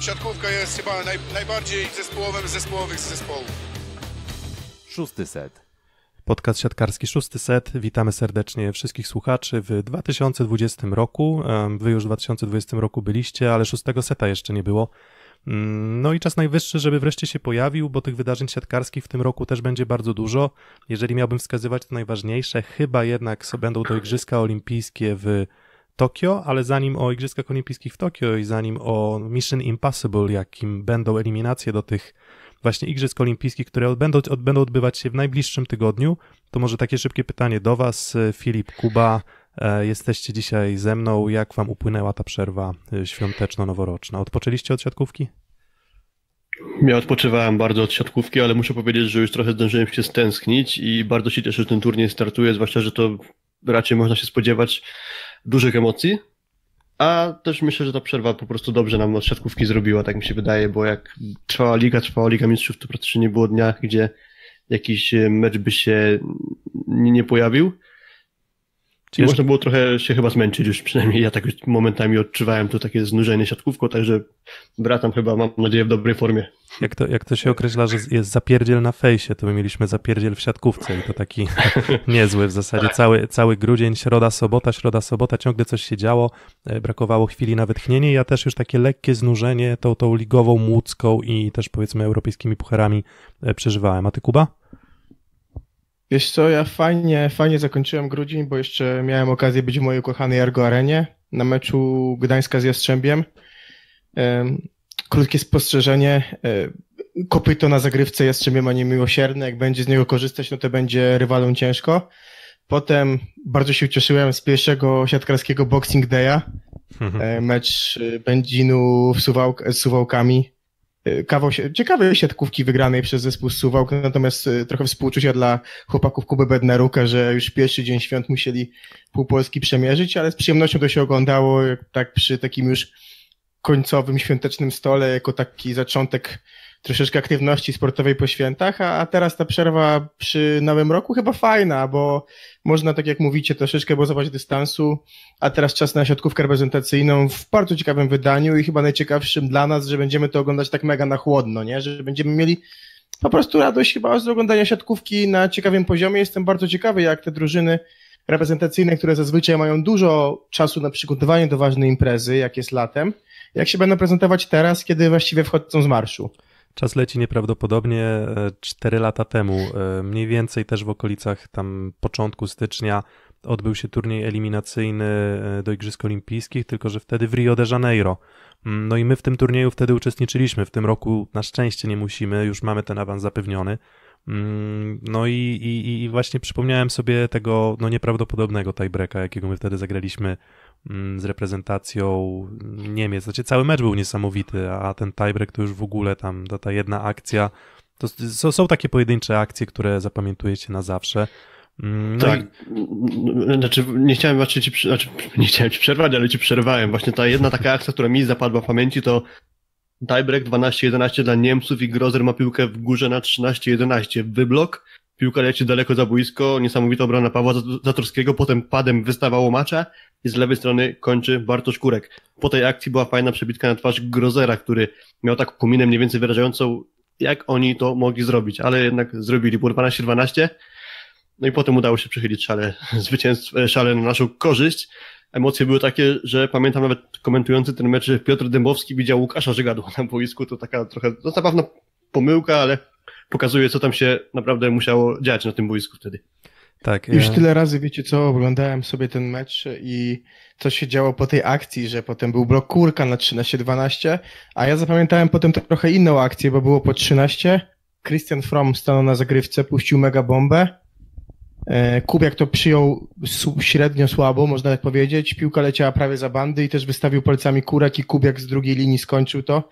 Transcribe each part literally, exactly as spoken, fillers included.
siatkówka jest chyba naj, najbardziej zespołowym z zespołowych z zespołów. Szósty set. Podcast siatkarski Szósty set. Witamy serdecznie wszystkich słuchaczy w dwa tysiące dwudziestym roku. Wy już w dwa tysiące dwudziestym roku byliście, ale szóstego seta jeszcze nie było. No i czas najwyższy, żeby wreszcie się pojawił, bo tych wydarzeń siatkarskich w tym roku też będzie bardzo dużo. Jeżeli miałbym wskazywać to najważniejsze, chyba jednak będą to Igrzyska Olimpijskie w Tokio, ale zanim o Igrzyskach Olimpijskich w Tokio i zanim o Mission Impossible, jakim będą eliminacje do tych właśnie Igrzysk Olimpijskich, które odbędą, będą odbywać się w najbliższym tygodniu, to może takie szybkie pytanie do Was. Filip, Kuba, jesteście dzisiaj ze mną. Jak Wam upłynęła ta przerwa świąteczno-noworoczna? Odpoczęliście od siatkówki? Ja odpoczywałem bardzo od siatkówki, ale muszę powiedzieć, że już trochę zdążyłem się stęsknić i bardzo się cieszę, że ten turniej startuje, zwłaszcza, że to raczej można się spodziewać dużych emocji, a też myślę, że ta przerwa po prostu dobrze nam od siatkówki zrobiła, tak mi się wydaje, bo jak trwała liga, trwała Liga Mistrzów, to praktycznie nie było dnia, gdzie jakiś mecz by się nie pojawił. Cięż... Można było trochę się chyba zmęczyć już, przynajmniej ja tak momentami odczuwałem to takie znużenie siatkówką, także bratam chyba, mam nadzieję, w dobrej formie. Jak to, jak to się określa, że jest zapierdziel na fejsie, to my mieliśmy zapierdziel w siatkówce i to taki niezły w zasadzie. Cały, cały grudzień, środa, sobota, środa, sobota, ciągle coś się działo, brakowało chwili na wytchnienie. Ja też już takie lekkie znużenie tą, tą ligową, łódzką i też powiedzmy europejskimi pucharami przeżywałem. A ty, Kuba? Wiesz co, ja fajnie, fajnie zakończyłem grudzień, bo jeszcze miałem okazję być w mojej ukochanej Argo Arenie na meczu Gdańska z Jastrzębiem. Krótkie spostrzeżenie, kopyto na zagrywce Jastrzębie ma niemiłosierne, jak będzie z niego korzystać, no to będzie rywalom ciężko. Potem bardzo się ucieszyłem z pierwszego siatkarskiego Boxing Day'a, mhm. mecz Będzinu w Suwałk, z Suwałkami. Kawał się, ciekawej siatkówki wygranej przez zespół z Suwałk, natomiast trochę współczucia dla chłopaków Kuby Bednaruka, że już pierwszy dzień świąt musieli pół Polski przemierzyć, ale z przyjemnością to się oglądało tak przy takim już końcowym świątecznym stole, jako taki zaczątek troszeczkę aktywności sportowej po świętach, a, a teraz ta przerwa przy Nowym Roku chyba fajna, bo można, tak jak mówicie, troszeczkę obozować dystansu, a teraz czas na siatkówkę reprezentacyjną w bardzo ciekawym wydaniu i chyba najciekawszym dla nas, że będziemy to oglądać tak mega na chłodno, nie? Że będziemy mieli po prostu radość chyba z oglądania siatkówki na ciekawym poziomie. Jestem bardzo ciekawy, jak te drużyny reprezentacyjne, które zazwyczaj mają dużo czasu na przygotowanie do ważnej imprezy, jak jest latem, jak się będą prezentować teraz, kiedy właściwie wchodzą z marszu. Czas leci nieprawdopodobnie. Cztery lata temu, mniej więcej też w okolicach tam początku stycznia, odbył się turniej eliminacyjny do Igrzysk Olimpijskich, tylko że wtedy w Rio de Janeiro. No i my w tym turnieju wtedy uczestniczyliśmy. W tym roku na szczęście nie musimy, już mamy ten awans zapewniony. No i, i, i właśnie przypomniałem sobie tego no nieprawdopodobnego tiebreaka, jakiego my wtedy zagraliśmy z reprezentacją Niemiec. Znaczy cały mecz był niesamowity, a ten tiebreak to już w ogóle tam ta, ta jedna akcja. To, to są takie pojedyncze akcje, które zapamiętujecie na zawsze. No tak, i... znaczy nie chciałem właśnie ci, znaczy, nie chciałem ci przerwać, ale ci przerwałem. Właśnie ta jedna taka akcja, która mi zapadła w pamięci, to tiebreak dwanaście jedenaście dla Niemców i Grozer ma piłkę w górze na trzynaście jedenaście. Wyblok, piłka leci daleko za boisko, niesamowita obrona Pawła Zatorskiego, potem padem wystawało macza i z lewej strony kończy Bartosz Kurek. Po tej akcji była fajna przebitka na twarz Grozera, który miał taką kominę mniej więcej wyrażającą, jak oni to mogli zrobić, ale jednak zrobili, było dwanaście dwanaście. No i potem udało się przechylić szale, zwycięstwo, szale na naszą korzyść. Emocje były takie, że pamiętam nawet komentujący ten mecz Piotr Dębowski widział Łukasza Żygadło na boisku, to taka trochę no, zabawna pomyłka, ale pokazuje, co tam się naprawdę musiało dziać na tym boisku wtedy. Tak. Już ja... tyle razy, wiecie co, oglądałem sobie ten mecz i co się działo po tej akcji, że potem był blok Kurka na trzynaście dwanaście, a ja zapamiętałem potem trochę inną akcję, bo było po trzynaście, Christian Fromm stanął na zagrywce, puścił mega bombę, Kubiak to przyjął średnio słabo, można tak powiedzieć, piłka leciała prawie za bandy i też wystawił palcami Kurek i Kubiak z drugiej linii skończył to.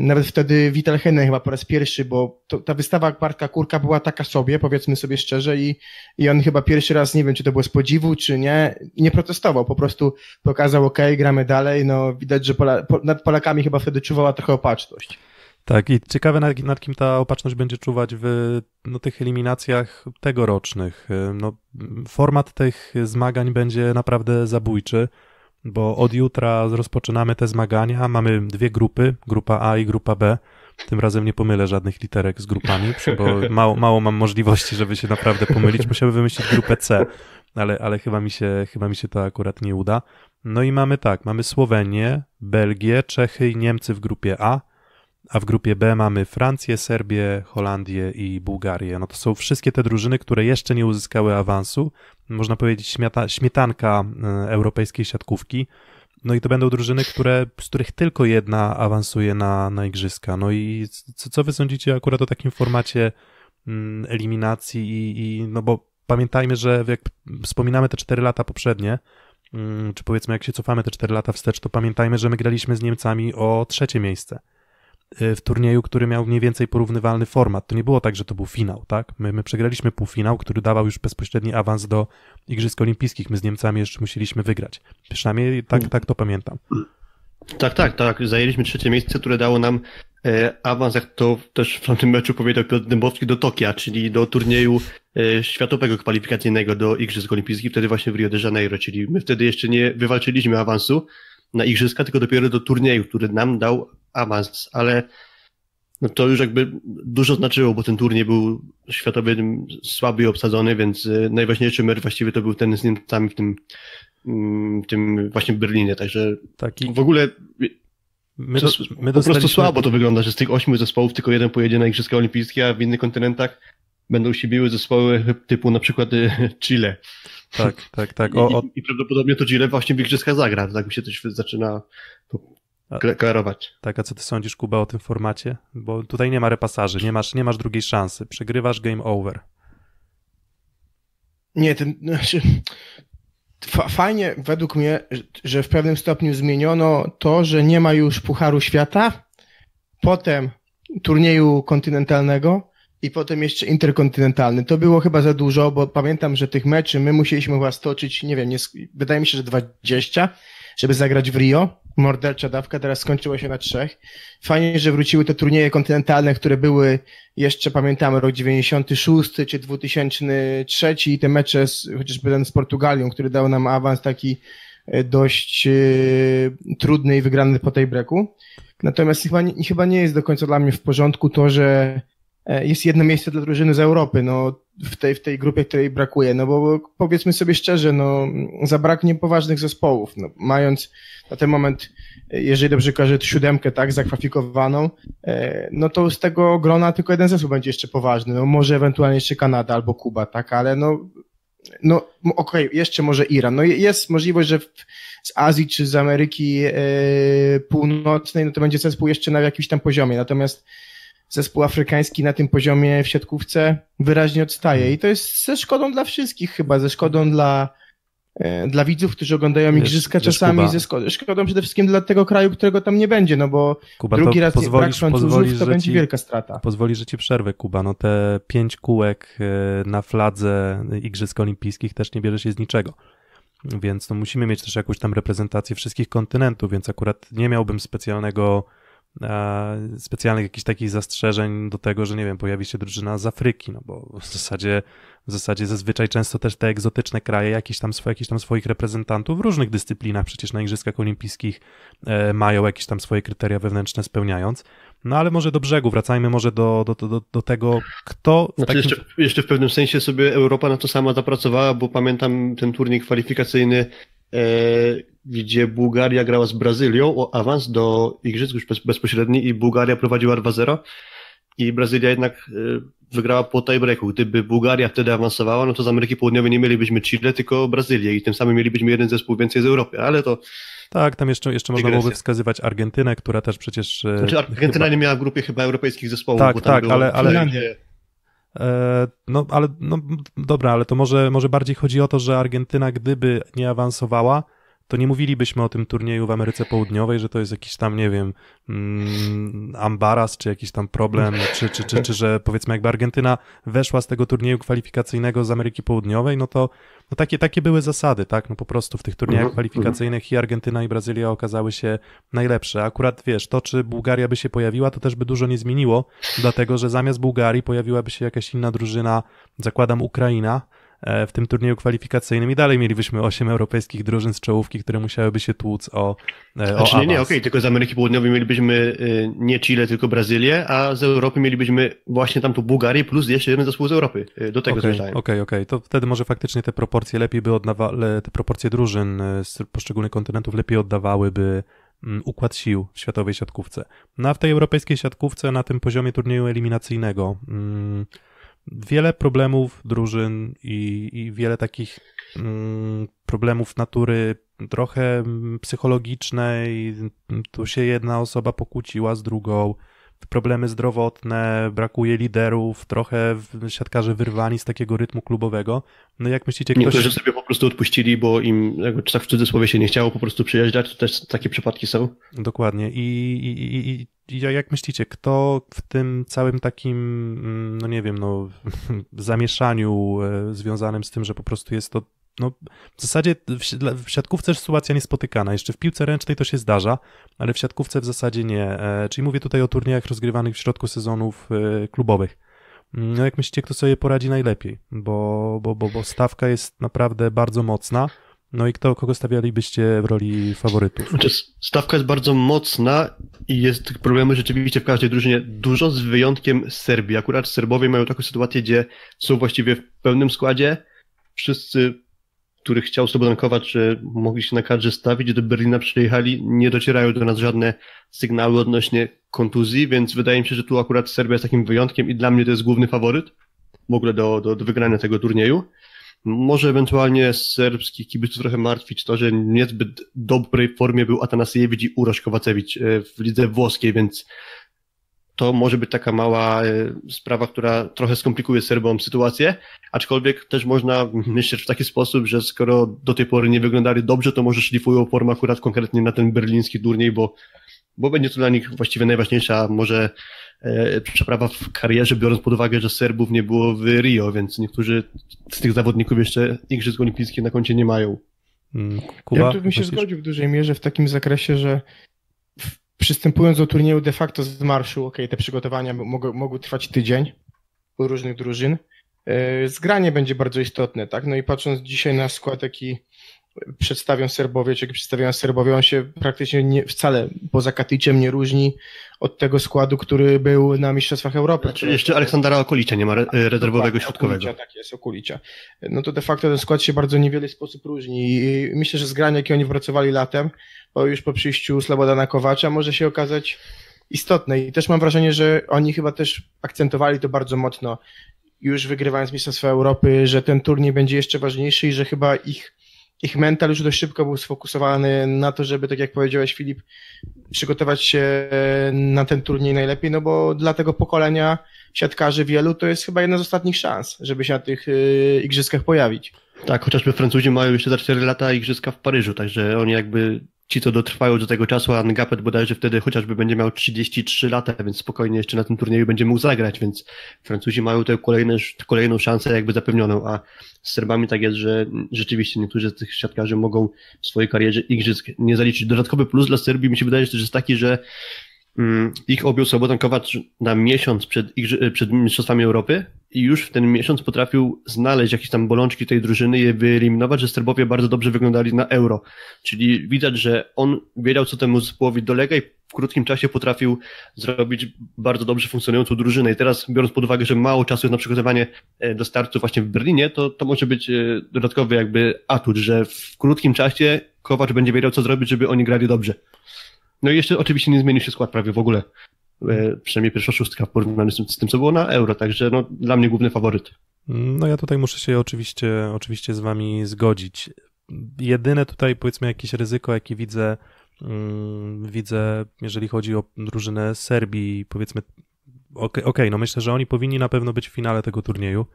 Nawet wtedy Vital Hennen chyba po raz pierwszy, bo to, ta wystawa Bartka Kurka była taka sobie, powiedzmy sobie szczerze, i, i on chyba pierwszy raz, nie wiem czy to było z podziwu czy nie, nie protestował, po prostu pokazał okej, okay, gramy dalej, no widać, że Pola, po, nad Polakami chyba wtedy czuwała trochę opatrzność. Tak, i ciekawe nad, nad kim ta opatrzność będzie czuwać w no, tych eliminacjach tegorocznych. No, format tych zmagań będzie naprawdę zabójczy. bo od jutra rozpoczynamy te zmagania. Mamy dwie grupy, grupa A i grupa B. Tym razem nie pomylę żadnych literek z grupami, bo mało, mało mam możliwości, żeby się naprawdę pomylić. Musiałbym wymyślić grupę C, ale, ale chyba, mi się, chyba mi się to akurat nie uda. No i mamy tak, mamy Słowenię, Belgię, Czechy i Niemcy w grupie A, a w grupie B mamy Francję, Serbię, Holandię i Bułgarię. No to są wszystkie te drużyny, które jeszcze nie uzyskały awansu. Można powiedzieć śmieta, śmietanka europejskiej siatkówki. No i to będą drużyny, które, z których tylko jedna awansuje na, na igrzyska. No i co, co wy sądzicie akurat o takim formacie mm, eliminacji? I, i, no bo pamiętajmy, że jak wspominamy te cztery lata poprzednie, mm, czy powiedzmy jak się cofamy te cztery lata wstecz, to pamiętajmy, że my graliśmy z Niemcami o trzecie miejsce w turnieju, który miał mniej więcej porównywalny format. To nie było tak, że to był finał, tak? My, my przegraliśmy półfinał, który dawał już bezpośredni awans do Igrzysk Olimpijskich. My z Niemcami jeszcze musieliśmy wygrać. Przynajmniej tak, tak to pamiętam. Tak, tak, tak. Zajęliśmy trzecie miejsce, które dało nam e, awans, jak to też w tamtym meczu powiedział Piotr Dębowski, do Tokia, czyli do turnieju e, światowego kwalifikacyjnego do Igrzysk Olimpijskich, wtedy właśnie w Rio de Janeiro, czyli my wtedy jeszcze nie wywalczyliśmy awansu na Igrzyska, tylko dopiero do turnieju, który nam dał awans, ale no to już jakby dużo znaczyło, bo ten turniej był światowy słaby i obsadzony, więc najważniejszy mecz właściwie to był ten z Niemcami w tym, w tym właśnie Berlinie, także taki... w ogóle my do, my po dostaliśmy... prostu słabo to wygląda, że z tych ośmiu zespołów tylko jeden pojedzie na Igrzyska Olimpijskie, a w innych kontynentach będą się biły zespoły typu na przykład Chile. Tak, tak, tak. O, o... I, I prawdopodobnie to Chile właśnie w Igrzyskach zagra, tak mi się też zaczyna... klarować. Tak, a co ty sądzisz, Kuba, o tym formacie? Bo tutaj nie ma repasaży, nie masz, nie masz drugiej szansy, przegrywasz, game over. Nie, ten, znaczy, fajnie według mnie, że w pewnym stopniu zmieniono to, że nie ma już Pucharu Świata, potem turnieju kontynentalnego i potem jeszcze interkontynentalny. To było chyba za dużo, bo pamiętam, że tych meczy my musieliśmy chyba stoczyć, nie wiem, nie, wydaje mi się, że dwadzieścia, żeby zagrać w Rio. Mordercza dawka, teraz skończyła się na trzech. Fajnie, że wróciły te turnieje kontynentalne, które były jeszcze, pamiętamy, rok dziewięćdziesiąty szósty czy dwa tysiące trzeci i te mecze, z, chociażby ten z Portugalią, który dał nam awans taki dość y, trudny i wygrany po tej breaku. Natomiast chyba, chyba nie jest do końca dla mnie w porządku to, że jest jedno miejsce dla drużyny z Europy, no, w tej, w tej grupie, której brakuje, no bo powiedzmy sobie szczerze, no, zabraknie poważnych zespołów, no, mając na ten moment, jeżeli dobrze kojarzę, siódemkę, tak, zakwalifikowaną, no to z tego grona tylko jeden zespół będzie jeszcze poważny, no, może ewentualnie jeszcze Kanada albo Kuba, tak, ale no, no, okej, okay, jeszcze może Iran, no, jest możliwość, że w, z Azji czy z Ameryki yy, Północnej, no to będzie zespół jeszcze na jakimś tam poziomie, natomiast zespół afrykański na tym poziomie w siatkówce wyraźnie odstaje i to jest ze szkodą dla wszystkich chyba, ze szkodą dla, e, dla widzów, którzy oglądają igrzyska czasami, ze szkodą przede wszystkim dla tego kraju, którego tam nie będzie, no bo Kuba, drugi raz brak Francuzów to będzie ci, wielka strata. Pozwoli, że ci przerwę, Kuba, no te pięć kółek na fladze Igrzysk Olimpijskich też nie bierze się z niczego. Więc no, musimy mieć też jakąś tam reprezentację wszystkich kontynentów, więc akurat nie miałbym specjalnego specjalnych jakichś takich zastrzeżeń do tego, że nie wiem, pojawi się drużyna z Afryki, no bo w zasadzie w zasadzie zazwyczaj często też te egzotyczne kraje jakiś tam, jakiś tam swoich reprezentantów w różnych dyscyplinach przecież na Igrzyskach Olimpijskich e, mają jakieś tam swoje kryteria wewnętrzne spełniając. No ale może do brzegu, wracajmy może do, do, do, do tego, kto... Znaczy takim... jeszcze, jeszcze w pewnym sensie sobie Europa na to sama zapracowała, bo pamiętam ten turniej kwalifikacyjny, gdzie Bułgaria grała z Brazylią o awans do Igrzysk już bez, bezpośredni i Bułgaria prowadziła dwa zero i Brazylia jednak wygrała po tiebreaku. Gdyby Bułgaria wtedy awansowała, no to z Ameryki Południowej nie mielibyśmy Chile, tylko Brazylię i tym samym mielibyśmy jeden zespół więcej z Europy, ale to... Tak, tam jeszcze, jeszcze można byłoby wskazywać Argentynę, która też przecież... Znaczy Argentyna chyba... nie miała w grupie chyba europejskich zespołów, tak, bo tam tak, było... ale, ale... No ale no, dobra, ale to może, może bardziej chodzi o to, że Argentyna gdyby nie awansowała, to nie mówilibyśmy o tym turnieju w Ameryce Południowej, że to jest jakiś tam, nie wiem, mm, ambaras, czy jakiś tam problem, czy, czy, czy, czy że powiedzmy jakby Argentyna weszła z tego turnieju kwalifikacyjnego z Ameryki Południowej, no to no takie, takie były zasady, tak, no po prostu w tych turniejach kwalifikacyjnych i Argentyna i Brazylia okazały się najlepsze. Akurat wiesz, to czy Bułgaria by się pojawiła, to też by dużo nie zmieniło, dlatego że zamiast Bułgarii pojawiłaby się jakaś inna drużyna, zakładam Ukraina, w tym turnieju kwalifikacyjnym i dalej mielibyśmy osiem europejskich drużyn z czołówki, które musiałyby się tłuc o, o znaczy, nie, nie, okej, okay, tylko z Ameryki Południowej mielibyśmy nie Chile, tylko Brazylię, a z Europy mielibyśmy właśnie tam tu Bułgarię plus jeszcze jeden zespół z Europy. Do tego zmierzałem. Okej, okej, okej, to wtedy może faktycznie te proporcje lepiej by oddawały, te proporcje drużyn z poszczególnych kontynentów lepiej oddawałyby układ sił w światowej siatkówce. No a w tej europejskiej siatkówce na tym poziomie turnieju eliminacyjnego hmm, wiele problemów drużyn i, i wiele takich mm, problemów natury trochę psychologicznej. Tu się jedna osoba pokłóciła z drugą. Problemy zdrowotne, brakuje liderów, trochę siatkarze wyrwani z takiego rytmu klubowego. No jak myślicie, ktoś... Niektórzy sobie po prostu odpuścili, bo im, czy tak w cudzysłowie, się nie chciało po prostu przyjeżdżać, to też takie przypadki są. Dokładnie. I, i, i, i jak myślicie, kto w tym całym takim, no nie wiem, no zamieszaniu związanym z tym, że po prostu jest to, no w zasadzie w siatkówce sytuacja niespotykana, jeszcze w piłce ręcznej to się zdarza, ale w siatkówce w zasadzie nie, czyli mówię tutaj o turniejach rozgrywanych w środku sezonów klubowych. No jak myślicie, kto sobie poradzi najlepiej, bo, bo, bo, bo stawka jest naprawdę bardzo mocna, no i kto, kogo stawialibyście w roli faworytów? Znaczy, stawka jest bardzo mocna i jest tych problemów rzeczywiście w każdej drużynie dużo, z wyjątkiem Serbii. Akurat Serbowie mają taką sytuację, gdzie są właściwie w pełnym składzie, wszyscy, których chciał Slobodan Kovač, mogli się na kadrze stawić, do Berlina przyjechali, nie docierają do nas żadne sygnały odnośnie kontuzji, więc wydaje mi się, że tu akurat Serbia jest takim wyjątkiem i dla mnie to jest główny faworyt w ogóle do, do, do wygrania tego turnieju. Może ewentualnie serbskich kibiców trochę martwić to, że w niezbyt dobrej formie był Atanasiewicz i Uroš Kovačević w lidze włoskiej, więc to może być taka mała sprawa, która trochę skomplikuje Serbom sytuację, aczkolwiek też można myśleć w taki sposób, że skoro do tej pory nie wyglądali dobrze, to może szlifują formę akurat konkretnie na ten berliński turniej, bo, bo będzie to dla nich właściwie najważniejsza może e, przeprawa w karierze, biorąc pod uwagę, że Serbów nie było w Rio, więc niektórzy z tych zawodników jeszcze Igrzysk Olimpijskich na koncie nie mają. Kuba, ja bym się myślisz? zgodził w dużej mierze w takim zakresie, że przystępując do turnieju de facto z marszu, okej, okay, te przygotowania mogą, mogą trwać tydzień u różnych drużyn. Zgranie będzie bardzo istotne, tak? No i patrząc dzisiaj na skład, jaki przedstawią Serbowie, czy jaki przedstawiają Serbowie, on się praktycznie nie, wcale poza Katyciem nie różni od tego składu, który był na Mistrzostwach Europy. Znaczy jeszcze Aleksandra Okulicia nie ma re- rezerwowego środkowego. Okulicia, tak jest, Okulicia. No to de facto ten skład się bardzo niewiele sposób różni i myślę, że zgranie, jakie oni pracowali latem, bo już po przyjściu Slobodana Kovacza, może się okazać istotne i też mam wrażenie, że oni chyba też akcentowali to bardzo mocno, już wygrywając Mistrzostwa Europy, że ten turniej będzie jeszcze ważniejszy i że chyba ich Ich mental już dość szybko był sfokusowany na to, żeby, tak jak powiedziałeś, Filip, przygotować się na ten turniej najlepiej, no bo dla tego pokolenia siatkarzy wielu to jest chyba jedna z ostatnich szans, żeby się na tych igrzyskach pojawić. Tak, chociażby Francuzi mają jeszcze za cztery lata igrzyska w Paryżu, także oni jakby ci, co dotrwają do tego czasu, a Ngapet bodajże wtedy chociażby będzie miał trzydzieści trzy lata, więc spokojnie jeszcze na tym turnieju będzie mógł zagrać, więc Francuzi mają tę kolejne, kolejną szansę jakby zapewnioną, a z Serbami tak jest, że rzeczywiście niektórzy z tych siatkarzy mogą w swojej karierze igrzysk nie zaliczyć. Dodatkowy plus dla Serbii mi się wydaje, że jest taki, że ich objął Slobodan Kovač na miesiąc przed, przed Mistrzostwami Europy i już w ten miesiąc potrafił znaleźć jakieś tam bolączki tej drużyny i je wyeliminować, że Serbowie bardzo dobrze wyglądali na Euro. Czyli widać, że on wiedział, co temu zespołowi dolega i w krótkim czasie potrafił zrobić bardzo dobrze funkcjonującą drużynę. I teraz, biorąc pod uwagę, że mało czasu jest na przygotowanie do startu właśnie w Berlinie, to to może być dodatkowy jakby atut, że w krótkim czasie Kovač będzie wiedział, co zrobić, żeby oni grali dobrze. No i jeszcze oczywiście nie zmienił się skład prawie w ogóle. E, przynajmniej pierwsza szóstka w porównaniu z tym, co było na Euro, także no, dla mnie główny faworyt. No ja tutaj muszę się oczywiście, oczywiście z wami zgodzić. Jedyne tutaj, powiedzmy, jakieś ryzyko, jakie widzę, mm, widzę, jeżeli chodzi o drużynę Serbii, powiedzmy, okej, okej, no myślę, że oni powinni na pewno być w finale tego turnieju,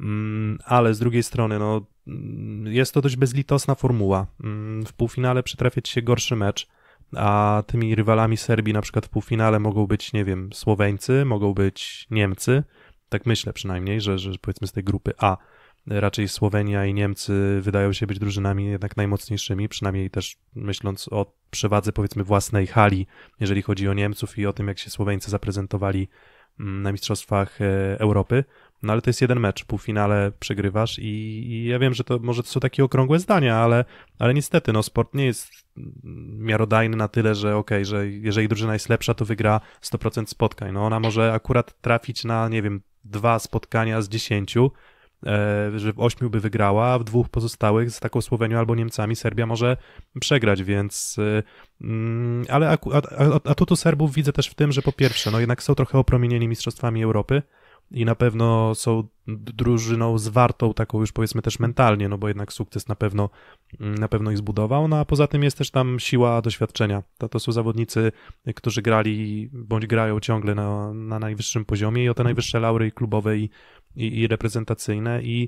mm, ale z drugiej strony, no jest to dość bezlitosna formuła. W półfinale przytrafiać się gorszy mecz, a tymi rywalami Serbii na przykład w półfinale mogą być, nie wiem, Słoweńcy, mogą być Niemcy, tak myślę przynajmniej, że, że powiedzmy z tej grupy A raczej Słowenia i Niemcy wydają się być drużynami jednak najmocniejszymi, przynajmniej też myśląc o przewadze, powiedzmy, własnej hali, jeżeli chodzi o Niemców i o tym, jak się Słoweńcy zaprezentowali na Mistrzostwach Europy. No ale to jest jeden mecz, w półfinale przegrywasz i, i ja wiem, że to może to są takie okrągłe zdania, ale, ale niestety no, sport nie jest miarodajny na tyle, że okej, okay, że jeżeli drużyna jest lepsza, to wygra sto procent spotkań. No ona może akurat trafić na, nie wiem, dwa spotkania z dziesięciu, że w ośmiu by wygrała, a w dwóch pozostałych z taką Słowenią albo Niemcami Serbia może przegrać, więc mm, ale atutu a, a tu Serbów widzę też w tym, że po pierwsze, no jednak są trochę opromienieni mistrzostwami Europy i na pewno są drużyną zwartą taką już powiedzmy też mentalnie, no bo jednak sukces na pewno, na pewno ich zbudował, no a poza tym jest też tam siła doświadczenia. To, to są zawodnicy, którzy grali bądź grają ciągle na, na najwyższym poziomie i o te najwyższe laury klubowe i, i, i reprezentacyjne i,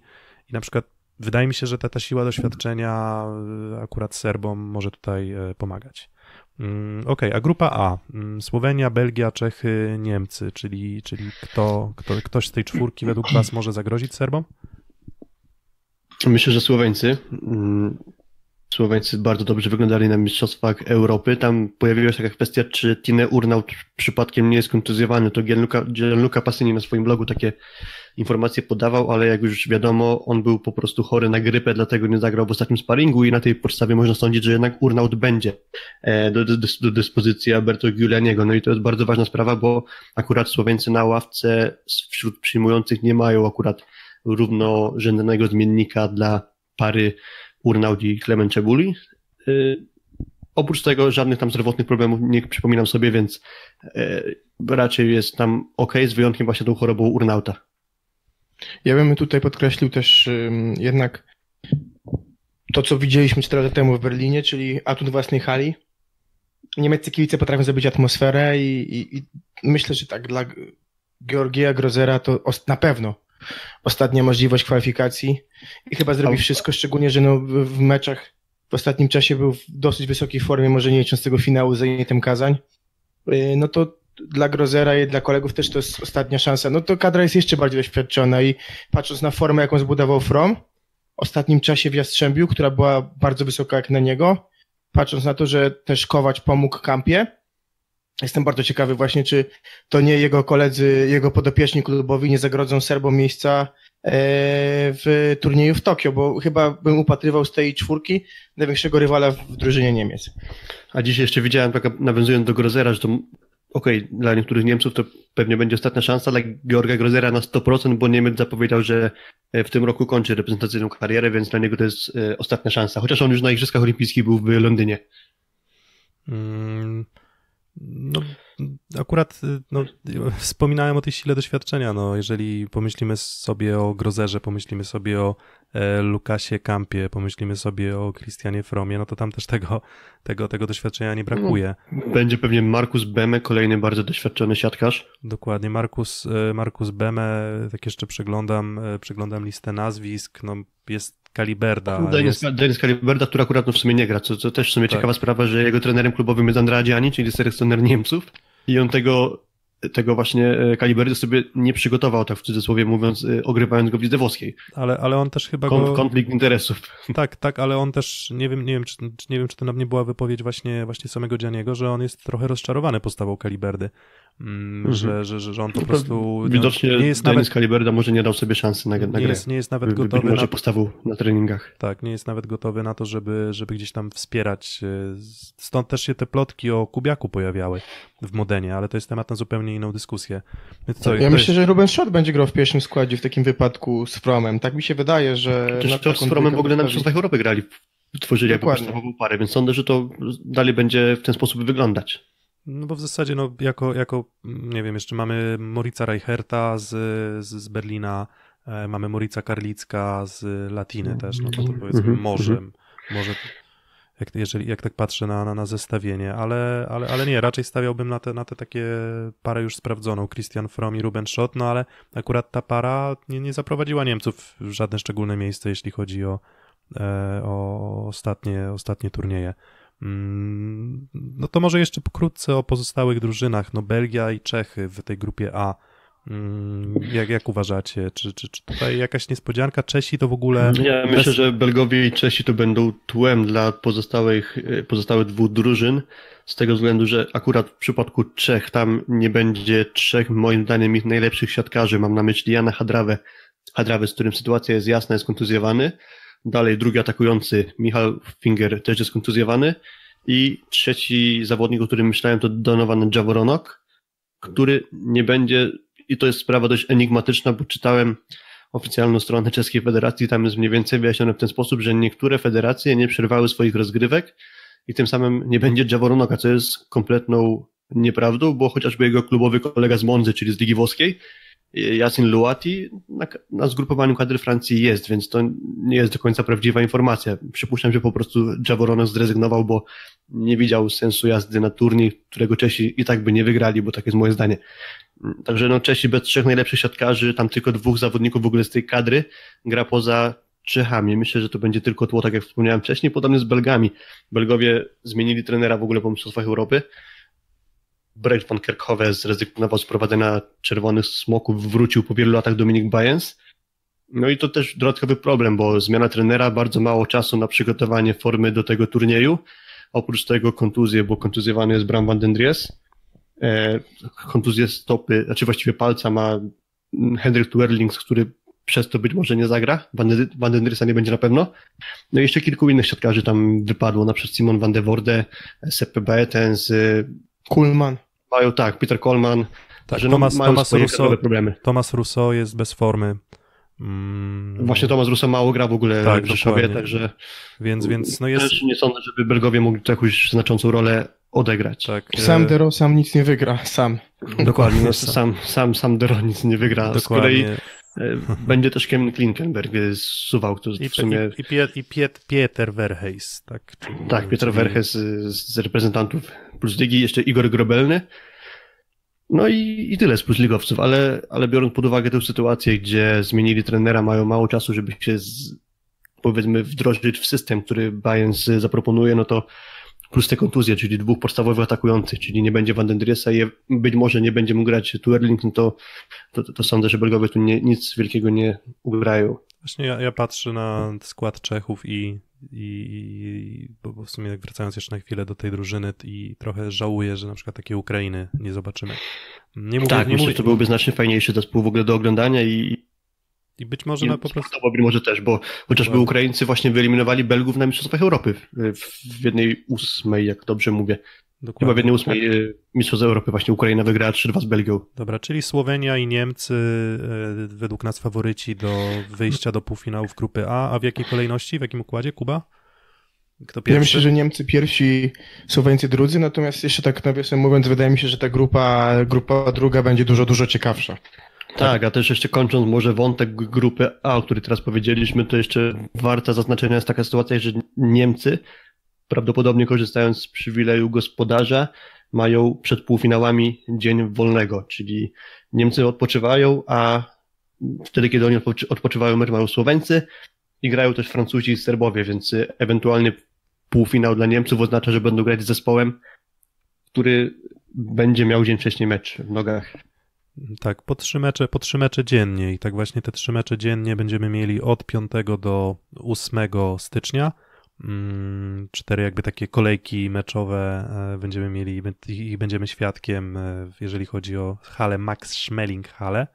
i na przykład wydaje mi się, że ta, ta siła doświadczenia akurat Serbom może tutaj pomagać. Okej, okay, a grupa A, Słowenia, Belgia, Czechy, Niemcy, czyli, czyli kto, kto, ktoś z tej czwórki według was może zagrozić Serbom? Myślę, że Słoweńcy. Słoweńcy bardzo dobrze wyglądali na mistrzostwach Europy. Tam pojawiła się taka kwestia, czy Tine Urnaut przypadkiem nie jest kontuzjowany. To Gianluca, Gianluca Passini na swoim blogu takie informacje podawał, ale jak już wiadomo, on był po prostu chory na grypę, dlatego nie zagrał w ostatnim sparingu i na tej podstawie można sądzić, że jednak Urnaut będzie do, do, do dyspozycji Alberto Giulianiego. No i to jest bardzo ważna sprawa, bo akurat Słoweńcy na ławce wśród przyjmujących nie mają akurat równorzędnego zmiennika dla pary Urnaut i Klemen Czebuli. Yy, oprócz tego żadnych tam zdrowotnych problemów nie przypominam sobie, więc yy, raczej jest tam ok, z wyjątkiem właśnie tą chorobą Urnauta. Ja bym tutaj podkreślił też yy, jednak to, co widzieliśmy cztery lata temu w Berlinie, czyli atut własnej hali. Niemieccy kibice potrafią zrobić atmosferę i, i, i myślę, że tak dla Georgija Grozera to na pewno ostatnia możliwość kwalifikacji i chyba zrobi wszystko, szczególnie, że no w meczach w ostatnim czasie był w dosyć wysokiej formie, może nie licząc tego finału z Zenitem Kazań. No to dla Grozera i dla kolegów też to jest ostatnia szansa. No to kadra jest jeszcze bardziej doświadczona i patrząc na formę, jaką zbudował Fromm w ostatnim czasie w Jastrzębiu, która była bardzo wysoka jak na niego, patrząc na to, że też Kovač pomógł Kampie, jestem bardzo ciekawy właśnie, czy to nie jego koledzy, jego podopieczni klubowi nie zagrodzą Serbom miejsca w turnieju w Tokio, bo chyba bym upatrywał z tej czwórki największego rywala w drużynie Niemiec. A dzisiaj jeszcze widziałem, taka, nawiązując do Grozera, że to okej, okay, dla niektórych Niemców to pewnie będzie ostatnia szansa, dla Georga Grozera na sto procent, bo Niemiec zapowiedział, że w tym roku kończy reprezentacyjną karierę, więc dla niego to jest ostatnia szansa, chociaż on już na Igrzyskach Olimpijskich był w Londynie. Hmm. No, akurat no, wspominałem o tej sile doświadczenia, no, jeżeli pomyślimy sobie o Grozerze, pomyślimy sobie o e, Lukasie Kampie, pomyślimy sobie o Christianie Frommie, no to tam też tego, tego, tego doświadczenia nie brakuje. Będzie pewnie Markus Beme, kolejny bardzo doświadczony siatkarz. Dokładnie, Markus, Markus Beme, tak jeszcze przeglądam, przeglądam listę nazwisk, no jest Kaliberda. Daniel Kaliberda, który akurat no w sumie nie gra, co, co też w sumie tak. Ciekawa sprawa, że jego trenerem klubowym jest Andrea Gianni, czyli selekcjoner Niemców i on tego, tego właśnie Kaliberdy sobie nie przygotował, tak w cudzysłowie mówiąc, ogrywając go w lidze włoskiej. Ale, ale on też chyba Kon, go... Konflikt interesów. Tak, tak, ale on też, nie wiem, nie wiem, czy, nie wiem, czy to na mnie była wypowiedź właśnie, właśnie samego Gianniego, że on jest trochę rozczarowany postawą Kaliberdy. Mm, że, że, że on po no, prostu widocznie nie jest nawet Kaliberda może nie dał sobie szansy na, na nie grę. Jest, nie jest nawet gotowy By, może na postawił na treningach. Tak, nie jest nawet gotowy na to, żeby, żeby gdzieś tam wspierać. Stąd też się te plotki o Kubiaku pojawiały w Modenie, ale to jest temat na zupełnie inną dyskusję. Co, ja myślę, jest... że Ruben Schott będzie grał w pierwszym składzie w takim wypadku z Frommem. Tak mi się wydaje, że... Przecież z Frommem w ogóle na mistrzostwach Europy grali, tworzyli jakby podstawową parę, więc sądzę, że to dalej będzie w ten sposób wyglądać. No bo w zasadzie, no, jako, jako, nie wiem, jeszcze mamy Morica Reicherta z, z, z Berlina, e, mamy Morica Karlicka z Latiny też, no to, to powiedzmy może, może jak, jeżeli, jak tak patrzę na, na, na zestawienie, ale, ale, ale nie, raczej stawiałbym na te, na te takie parę już sprawdzoną, Christian Fromm i Ruben Schott, no ale akurat ta para nie, nie zaprowadziła Niemców w żadne szczególne miejsce, jeśli chodzi o, e, o ostatnie, ostatnie turnieje. No to może jeszcze pokrótce o pozostałych drużynach, no Belgia i Czechy w tej grupie A, jak, jak uważacie, czy, czy, czy tutaj jakaś niespodzianka, Czesi to w ogóle... Ja bez... myślę, że Belgowie i Czesi to będą tłem dla pozostałych, pozostałych dwóch drużyn, z tego względu, że akurat w przypadku Czech tam nie będzie trzech, moim zdaniem, ich najlepszych siatkarzy. Mam na myśli Jana Hadrawę, Hadrawę, z którym sytuacja jest jasna, jest kontuzjowany. Dalej drugi atakujący, Michał Finger, też jest kontuzjowany. I trzeci zawodnik, o którym myślałem, to Donovan Dżaworonok, który nie będzie, i to jest sprawa dość enigmatyczna, bo czytałem oficjalną stronę czeskiej federacji, tam jest mniej więcej wyjaśnione w ten sposób, że niektóre federacje nie przerwały swoich rozgrywek i tym samym nie będzie Dżaworonoka, co jest kompletną nieprawdą, bo chociażby jego klubowy kolega z Monzy, czyli z Ligi Włoskiej, Yassin Luati, na, na zgrupowaniu kadry Francji jest, więc to nie jest do końca prawdziwa informacja. Przypuszczam, że po prostu Dżaworonek zrezygnował, bo nie widział sensu jazdy na turniej, którego Czesi i tak by nie wygrali, bo tak jest moje zdanie. Także no Czesi bez trzech najlepszych siatkarzy, tam tylko dwóch zawodników w ogóle z tej kadry gra poza Czechami. Myślę, że to będzie tylko tło, tak jak wspomniałem wcześniej, podobnie z Belgami. Belgowie zmienili trenera w ogóle po mistrzostwach Europy. Brecht van Kerkhove zrezygnował z prowadzenia Czerwonych Smoków, wrócił po wielu latach Dominik Bajens. No i to też dodatkowy problem, bo zmiana trenera, bardzo mało czasu na przygotowanie formy do tego turnieju. Oprócz tego kontuzje, bo kontuzjowany jest Bram van den Dries. E, kontuzję stopy, znaczy właściwie palca ma Hendrik Twerlings, który przez to być może nie zagra. Van, van den Driesa nie będzie na pewno. No i jeszcze kilku innych siatkarzy tam wypadło, na przykład Simon van de Voorde, Seppe Baetens, Kuhlman. Mają tak, Peter Kohlman, tak, że Thomas, no, mają Thomas Rousseau, problemy. Thomas Rousseau jest bez formy. Mm. Właśnie Thomas Rousseau mało gra w ogóle tak, w Rzeszowie, także więc, więc no jest... nie sądzę, żeby Belgowie mogli tu jakąś znaczącą rolę odegrać. Tak, sam Dero sam nic nie wygra, sam. Dokładnie. No, sam, sam, sam Dero nic nie wygra. Dokładnie. Z kolei będzie też Kevin Klinkenberg z Suwałk, to w sumie... I, i, i, i Piet, Peter Verheis, tak? Czyli, tak, Peter czyli... Verheis z, z reprezentantów Plus Ligi, jeszcze Igor Grobelny. No i, i tyle z Plus Ligowców, ale, ale biorąc pod uwagę tę sytuację, gdzie zmienili trenera, mają mało czasu, żeby się z, powiedzmy wdrożyć w system, który Bayerns zaproponuje, no to plus te kontuzje, czyli dwóch podstawowych atakujących, czyli nie będzie Van den Driesa i być może nie będzie mógł grać Tuerling, no to, to, to sądzę, że Belgowie tu nie, nic wielkiego nie ugrają. Właśnie ja, ja patrzę na skład Czechów i, i, i bo w sumie wracając jeszcze na chwilę do tej drużyny i trochę żałuję, że na przykład takiej Ukrainy nie zobaczymy. Nie mówię, tak, nie myślę, że to byłby znacznie fajniejszy zespół w ogóle do oglądania i I być może na po prostu... może też, bo chociażby Ukraińcy właśnie wyeliminowali Belgów na mistrzostwach Europy w jednej ósmej, jak dobrze mówię. Dokładnie. Chyba w jednej ósmej mistrzostw Europy właśnie Ukraina wygrała trzy dwa z Belgią. Dobra, czyli Słowenia i Niemcy według nas faworyci do wyjścia do półfinałów grupy A. A w jakiej kolejności, w jakim układzie, Kuba? Kto pierwszy? Ja myślę, że Niemcy pierwsi, Słoweńcy drudzy, natomiast jeszcze tak nawiasem mówiąc, wydaje mi się, że ta grupa, grupa druga będzie dużo, dużo ciekawsza. Tak, a też jeszcze kończąc może wątek grupy A, o której teraz powiedzieliśmy, to jeszcze warta zaznaczenia jest taka sytuacja, że Niemcy prawdopodobnie korzystając z przywileju gospodarza mają przed półfinałami dzień wolnego, czyli Niemcy odpoczywają, a wtedy kiedy oni odpoczywają mecz mają Słoweńcy i grają też Francuzi i Serbowie, więc ewentualny półfinał dla Niemców oznacza, że będą grać z zespołem, który będzie miał dzień wcześniej mecz w nogach. Tak, po trzy mecze, po trzy mecze dziennie i tak właśnie te trzy mecze dziennie będziemy mieli od piątego do ósmego stycznia. Cztery jakby takie kolejki meczowe będziemy mieli i będziemy świadkiem, jeżeli chodzi o halę Max-Schmeling-Halle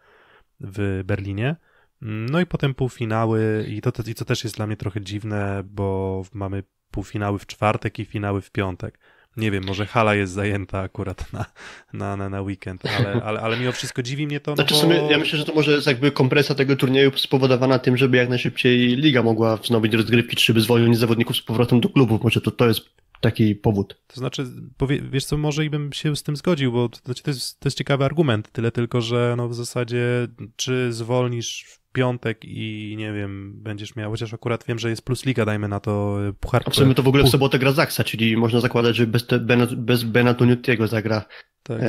w Berlinie. No i potem półfinały i to, i to też jest dla mnie trochę dziwne, bo mamy półfinały w czwartek i finały w piątek. Nie wiem, może hala jest zajęta akurat na, na, na, na weekend, ale, ale, ale mimo wszystko dziwi mnie to. No znaczy, bo... w sumie ja myślę, że to może jest jakby kompresja tego turnieju spowodowana tym, żeby jak najszybciej liga mogła wznowić rozgrywki, żeby zwolnić zawodników z powrotem do klubów. Może to, to jest taki powód. To znaczy, powie, wiesz co, może i bym się z tym zgodził, bo to, znaczy, to, jest, to jest ciekawy argument, tyle tylko, że no w zasadzie czy zwolnisz w piątek i nie wiem, będziesz miał, chociaż akurat wiem, że jest Plus Liga, dajmy na to puchar. A w sumie to w ogóle w sobotę gra Zaksa, czyli można zakładać, że bez, bez Benatoniutiego zagra tak,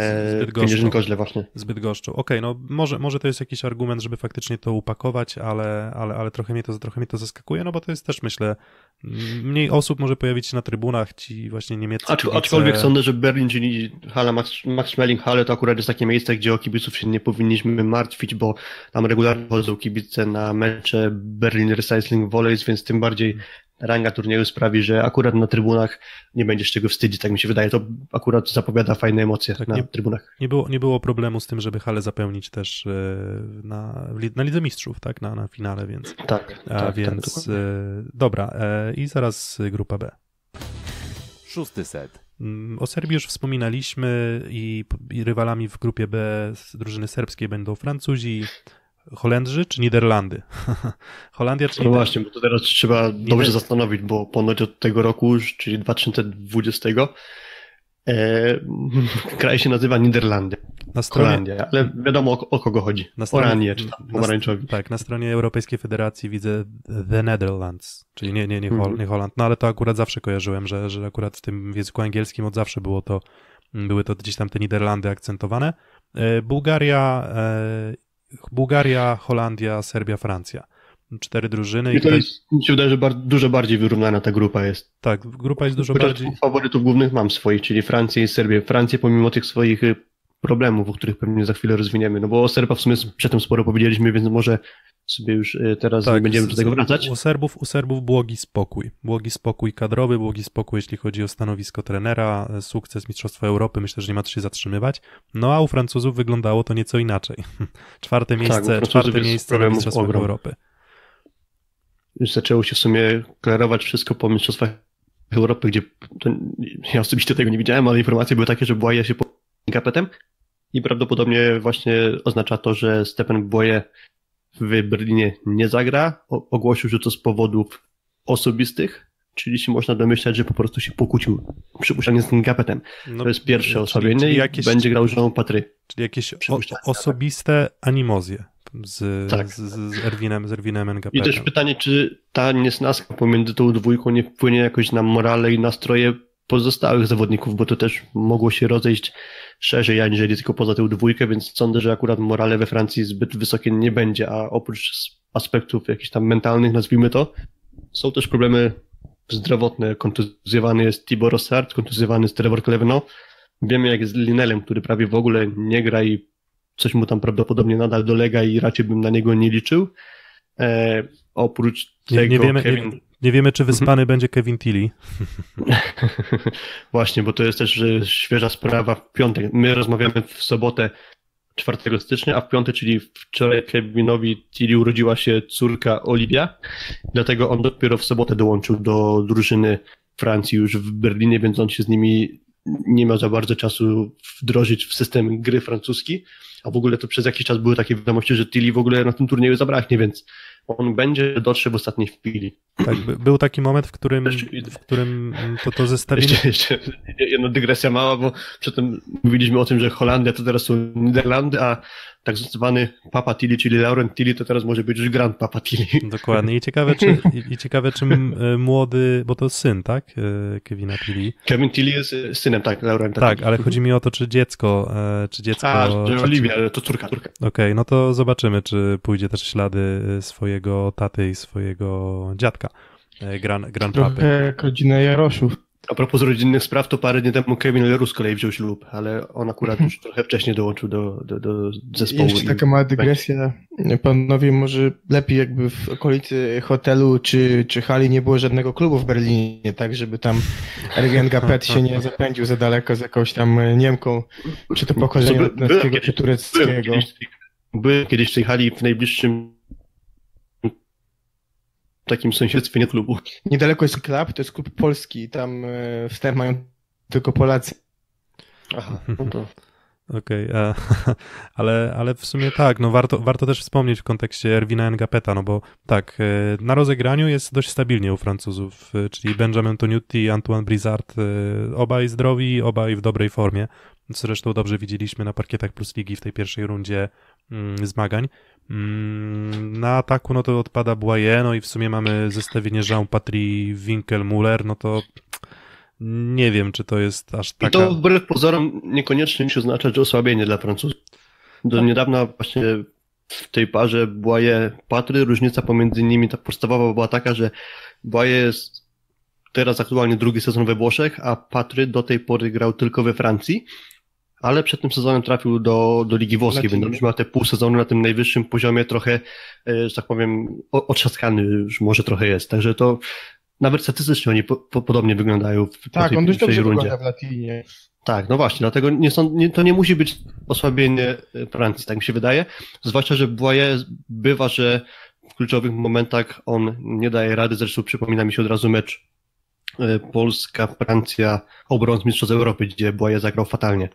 Kędzierzyn Koźle właśnie. Zbyt goszczą. Okej, okay, no może, może to jest jakiś argument, żeby faktycznie to upakować, ale, ale, ale trochę, mnie to, trochę mnie to zaskakuje, no bo to jest też myślę Mniej osób może pojawić się na trybunach, ci właśnie niemieccy kibice. Aczkolwiek sądzę, że Berlin, czyli hala Max, Max Schmeling Halle, to akurat jest takie miejsce, gdzie o kibiców się nie powinniśmy martwić, bo tam regularnie chodzą kibice na mecze Berlin Recycling Volleys, więc tym bardziej ranga turnieju sprawi, że akurat na trybunach nie będziesz czego wstydzić, tak mi się wydaje. To akurat zapowiada fajne emocje tak, na nie, trybunach. Nie było, nie było problemu z tym, żeby halę zapełnić też na, na Lidze Mistrzów, tak? Na, na finale, więc. Tak. A tak, więc tak, dobra, i zaraz grupa B. Szósty set. O Serbii już wspominaliśmy i, i rywalami w grupie B z drużyny serbskiej będą Francuzi, Holendrzy czy Niderlandy? Holandia czy Niderlandy? No właśnie, bo to teraz trzeba Nider... dobrze zastanowić, bo ponoć od tego roku, czyli dwa tysiące dwudziestego, e, kraj się nazywa Niderlandy. Na stronie... Holandia, ale wiadomo o, o kogo chodzi. Na stronie... Oranie czy tam pomarańczowi. Na... Tak, na stronie Europejskiej Federacji widzę The Netherlands, czyli nie, nie, nie, Hol... hmm. nie Holand, no ale to akurat zawsze kojarzyłem, że, że akurat w tym języku angielskim od zawsze było to, były to gdzieś tam te Niderlandy akcentowane. E, Bułgaria... E, Bułgaria, Holandia, Serbia, Francja. Cztery drużyny. I to jest, mi się wydaje, że bar- dużo bardziej wyrównana ta grupa jest. Tak, grupa jest dużo Chociaż bardziej... Faworytów głównych mam swoich, czyli Francję i Serbię. Francję pomimo tych swoich problemów, o których pewnie za chwilę rozwiniemy, no bo o Serbach w sumie przedtem sporo powiedzieliśmy, więc może sobie już teraz tak, nie będziemy do tego wracać. U Serbów, u Serbów błogi spokój. Błogi spokój kadrowy, błogi spokój, jeśli chodzi o stanowisko trenera, sukces Mistrzostwa Europy, myślę, że nie ma co się zatrzymywać. No a u Francuzów wyglądało to nieco inaczej. Czwarte miejsce, tak, czwarte miejsce na Mistrzostwach Europy. Już zaczęło się w sumie klarować wszystko po Mistrzostwach Europy, gdzie to, ja osobiście tego nie widziałem, ale informacje były takie, że Błaja się pod kapetem i prawdopodobnie właśnie oznacza to, że Stepan Błaje w Berlinie nie zagra. Ogłosił, że to z powodów osobistych, czyli się można domyślać, że po prostu się pokłócił, przypuszczalnie z tym kapetem. No, to jest pierwsze osłabienie i jakieś, będzie grał z Jean Patry. Czyli jakieś o, osobiste animozje z, tak. z, z, z Erwinem, z Erwinem Engapetem. I też pytanie, czy ta niesnaska pomiędzy tą dwójką nie wpłynie jakoś na morale i nastroje pozostałych zawodników, bo to też mogło się rozejść szerzej, aniżeli tylko poza tę dwójkę, więc sądzę, że akurat morale we Francji zbyt wysokie nie będzie, a oprócz aspektów jakichś tam mentalnych, nazwijmy to, są też problemy zdrowotne. Kontuzjowany jest Thibaut Rosard, kontuzjowany jest Trevor Kleveno. Wiemy, jak jest z Linelem, który prawie w ogóle nie gra i coś mu tam prawdopodobnie nadal dolega i raczej bym na niego nie liczył. E, oprócz nie, tego... Nie wiemy, Kevin... nie... Nie wiemy, czy wyspany mm-hmm. będzie Kevin Tilly. Właśnie, bo to jest też świeża sprawa w piątek. My rozmawiamy w sobotę czwartego stycznia, a w piątek, czyli wczoraj Kevinowi Tilly urodziła się córka Olivia, dlatego on dopiero w sobotę dołączył do drużyny Francji już w Berlinie, więc on się z nimi nie miał za bardzo czasu wdrożyć w system gry francuski, a w ogóle to przez jakiś czas były takie wiadomości, że Tilly w ogóle na tym turnieju zabraknie, więc on będzie dotrze w ostatniej chwili. Tak, był taki moment, w którym, w którym to, to zestawienie... Jeszcze, jeszcze jedna dygresja mała, bo przedtem mówiliśmy o tym, że Holandia to teraz są Niderlandy, a tak zwany Papa Tilly, czyli Laurent Tilly, to teraz może być już Grand Papa Tilly. Dokładnie. I ciekawe, czy, i ciekawe, czy młody, bo to syn, tak? Kevina Tilly. Kevin Tilly jest synem, tak, Laurenta. Tak, ale chodzi mi o to, czy dziecko... czy dziecko a, że Oliwia, to córka. córka. Okej, okay, no to zobaczymy, czy pójdzie też ślady swojego taty i swojego dziadka. Gran, gran Trochę rodzina Jaroszów. A propos rodzinnych spraw, to parę dni temu Kevin Leroux z kolei wziął ślub, ale on akurat już trochę wcześniej dołączył do, do, do zespołu. Jeszcze taka mała dygresja. Panowie, może lepiej jakby w okolicy hotelu czy, czy hali nie było żadnego klubu w Berlinie, tak żeby tam R G N G P się nie zapędził za daleko z jakąś tam Niemką, czy to pokorzenia letnickiego, czy tureckiego. Byłem kiedyś w tej hali w najbliższym w takim sąsiedztwie nie klubu. Niedaleko jest klub, to jest klub polski, tam wstęp mają tylko Polacy. Aha, no to... Okej, okay, ale, ale w sumie tak, no warto, warto też wspomnieć w kontekście Erwina Engapeta, no bo tak, na rozegraniu jest dość stabilnie u Francuzów, czyli Benjamin Toniutti i Antoine Brizard, obaj zdrowi, obaj w dobrej formie, zresztą dobrze widzieliśmy na parkietach Plus Ligi w tej pierwszej rundzie mm, zmagań. Na ataku no to odpada Błaje, no i w sumie mamy zestawienie Jean Patry, Winkel, Müller, no to nie wiem, czy to jest aż taka... I to wbrew pozorom niekoniecznie musi oznaczać osłabienie dla Francuzów. Do niedawna właśnie w tej parze Błaje, Patry, różnica pomiędzy nimi ta podstawowa była taka, że Błaje jest teraz aktualnie drugi sezon we Włoszech, a Patry do tej pory grał tylko we Francji, ale przed tym sezonem trafił do, do Ligi Włoskiej, więc już ma te pół sezonu na tym najwyższym poziomie trochę, że tak powiem, otrzaskany już może trochę jest, także to nawet statystycznie oni po, po, podobnie wyglądają w tak, tej, on dość dobrze rundzie. Wygląda w Latinie. Tak, no właśnie, dlatego nie są, nie, to nie musi być osłabienie Francji, tak mi się wydaje, zwłaszcza, że bywa, że w kluczowych momentach on nie daje rady, zresztą przypomina mi się od razu mecz Polska, Francja, obrońcy Mistrzostw Europy, gdzie Błaje zagrał fatalnie.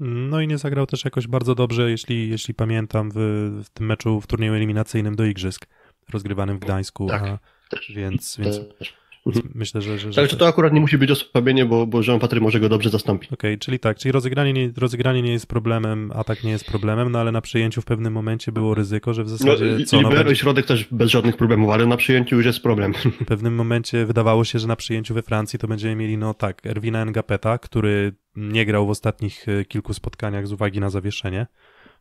No i nie zagrał też jakoś bardzo dobrze, jeśli, jeśli pamiętam, w, w tym meczu w turnieju eliminacyjnym do Igrzysk, rozgrywanym w Gdańsku, tak, a, też, więc... Też. więc... Myślę, że, że, że... Ale to akurat nie musi być osłabienie, bo, bo Jean Patry może go dobrze zastąpić. Okej, okay, czyli tak, czyli rozegranie nie, rozegranie nie jest problemem, atak nie jest problemem, no ale na przyjęciu w pewnym momencie było ryzyko, że w zasadzie... No, co, libero no, będzie... i środek też bez żadnych problemów, ale na przyjęciu już jest problem. W pewnym momencie wydawało się, że na przyjęciu we Francji to będziemy mieli, no tak, Erwina Ngapeta, który nie grał w ostatnich kilku spotkaniach z uwagi na zawieszenie.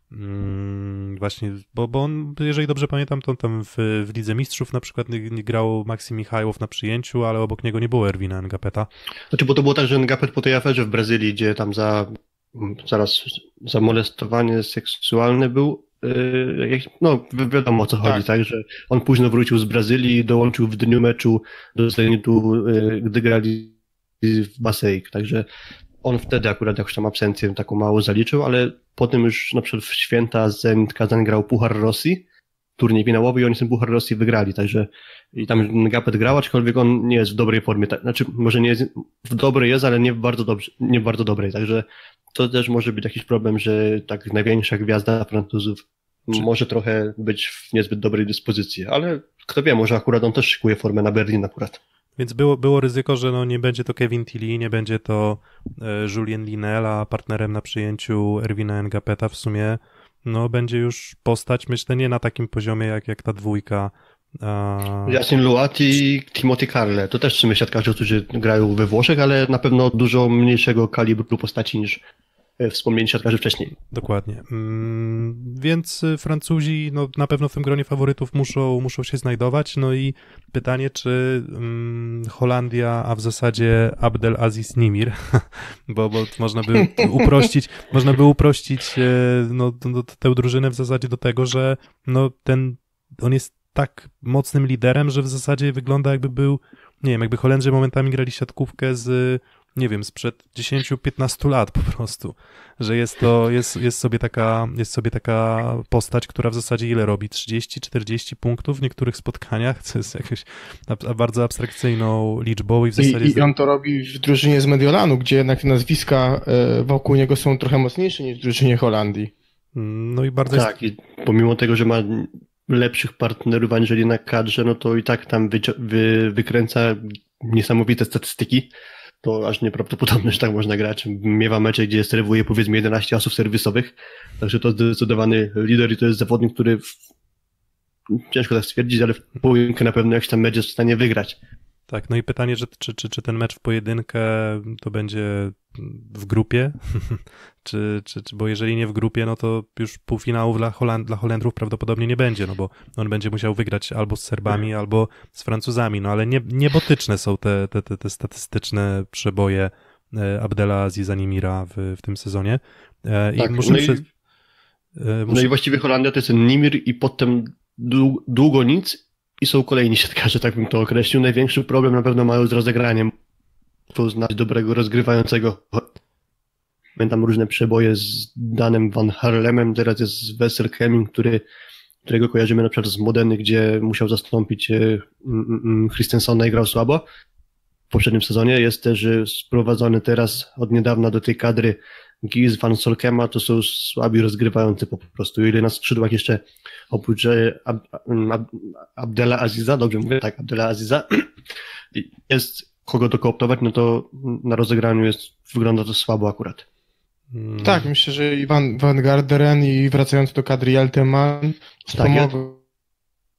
Hmm, właśnie, bo, bo on, jeżeli dobrze pamiętam, to tam w, w Lidze Mistrzów na przykład grał Maksim Michałow na przyjęciu, ale obok niego nie było Erwina Ngapeta. Znaczy, bo to było tak, że Ngapet po tej aferze w Brazylii, gdzie tam za zaraz za molestowanie seksualne był, yy, no wiadomo o co tak. chodzi, tak, że on późno wrócił z Brazylii, dołączył w dniu meczu do Zenitu, yy, gdy grali w Baseik, także on wtedy akurat jakąś tam absencję taką mało zaliczył, ale potem już na przykład w święta Zenit Kazań grał Puchar Rosji, turniej finałowy i oni ten Puchar Rosji wygrali, także i tam Ngapet grał, aczkolwiek on nie jest w dobrej formie, tak, znaczy może nie jest, w dobrej jest, ale nie w bardzo dobrze, nie w bardzo dobrej, także to też może być jakiś problem, że tak największa gwiazda Francuzów Czy... może trochę być w niezbyt dobrej dyspozycji, ale kto wie, może akurat on też szykuje formę na Berlin akurat. Więc było, było ryzyko, że no nie będzie to Kevin Tilly, nie będzie to Julien Linel, a partnerem na przyjęciu Erwina Ngapeta w sumie no będzie już postać, myślę, nie na takim poziomie jak, jak ta dwójka. Yasin Luat i Timothy Carle. To też w sumie siatkarze, którzy grają we Włoszech, ale na pewno dużo mniejszego kalibru postaci niż wspomnieni siatkarzy wcześniej. Dokładnie. Więc Francuzi no, na pewno w tym gronie faworytów muszą, muszą się znajdować. No i pytanie, czy um, Holandia, a w zasadzie Abdelaziz Nimir, bo, bo można by uprościć, można by uprościć no, tę drużynę w zasadzie do tego, że no, ten, on jest tak mocnym liderem, że w zasadzie wygląda jakby był, nie wiem, jakby Holendrzy momentami grali siatkówkę z nie wiem, sprzed dziesięciu do piętnastu lat po prostu, że jest to, jest, jest sobie taka, jest sobie taka postać, która w zasadzie ile robi? trzydzieści czterdzieści punktów w niektórych spotkaniach, co jest jakąś bardzo abstrakcyjną liczbą i w zasadzie... I, i on to robi w drużynie z Mediolanu, gdzie jednak nazwiska wokół niego są trochę mocniejsze niż w drużynie Holandii. No i bardzo... Tak, jest... i pomimo tego, że ma lepszych partnerów aniżeli na kadrze, no to i tak tam wy, wy, wykręca niesamowite statystyki. To aż nieprawdopodobne, że tak można grać. Miewa mecze, gdzie serwuje powiedzmy jedenaście asów serwisowych, także to zdecydowany lider i to jest zawodnik, który w... ciężko tak stwierdzić, ale w pojedynkę na pewno jakiś tam mecz jest w stanie wygrać. Tak, no i pytanie, że, czy, czy, czy ten mecz w pojedynkę to będzie w grupie? czy, czy, czy, bo jeżeli nie w grupie, no to już półfinałów dla, Holand, dla Holendrów prawdopodobnie nie będzie, no bo on będzie musiał wygrać albo z Serbami, albo z Francuzami, no ale nie, niebotyczne są te, te, te, te statystyczne przeboje Abdelaziza Nimira w, w tym sezonie. I tak, muszę no, przy... i, muszę... no i właściwie Holandia to jest Nimir i potem długo, długo nic. I są kolejni siatkarze, tak bym to określił. Największy problem na pewno mają z rozegraniem. To znaleźć dobrego rozgrywającego. Pamiętam różne przeboje z Danem Van Harlemem, teraz jest Westerkeming, który, którego kojarzymy na przykład z Modeny, gdzie musiał zastąpić Christensona i grał słabo w poprzednim sezonie. Jest też sprowadzony teraz od niedawna do tej kadry Gies van Solkema, to są słabi rozgrywający po prostu. Ile na skrzydłach jeszcze oprócz Ab, Ab, Abdelaziza, dobrze mówię, tak, Abdelaziza, jest kogo to kooptować, no to na rozegraniu jest, wygląda to słabo akurat. Hmm. Tak, myślę, że i Van, Van Garderen i wracając do kadry Jelteman pomogą.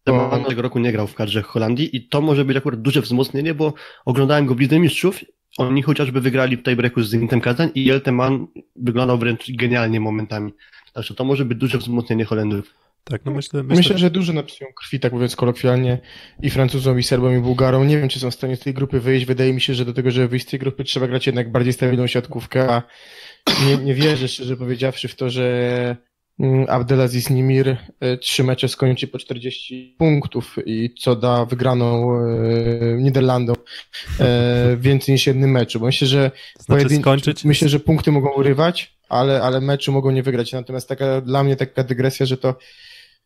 Jelteman tego roku nie grał w kadrze Holandii i to może być akurat duże wzmocnienie, bo oglądałem go w Lidze Mistrzów. Oni chociażby wygrali w tiebreaku z Zenitem Kazań i Jelteman wyglądał wręcz genialnie momentami. Także to może być duże wzmocnienie Holendrów. Tak, no myślę, myślę... myślę, że dużo napsują krwi, tak mówiąc kolokwialnie, i Francuzom, i Serbom, i Bułgarom. Nie wiem, czy są w stanie z tej grupy wyjść. Wydaje mi się, że do tego, żeby wyjść z tej grupy, trzeba grać jednak bardziej stabilną siatkówkę, a nie, nie wierzę, szczerze powiedziawszy, w to, że Abdelaziz Nimir trzy mecze skończy po czterdzieści punktów i co da wygraną e, Niderlandom e, więcej niż jednym meczu, bo myślę, że znaczy pojedyn... skończyć? myślę, że punkty mogą urywać, ale, ale meczu mogą nie wygrać. Natomiast taka, dla mnie taka dygresja, że to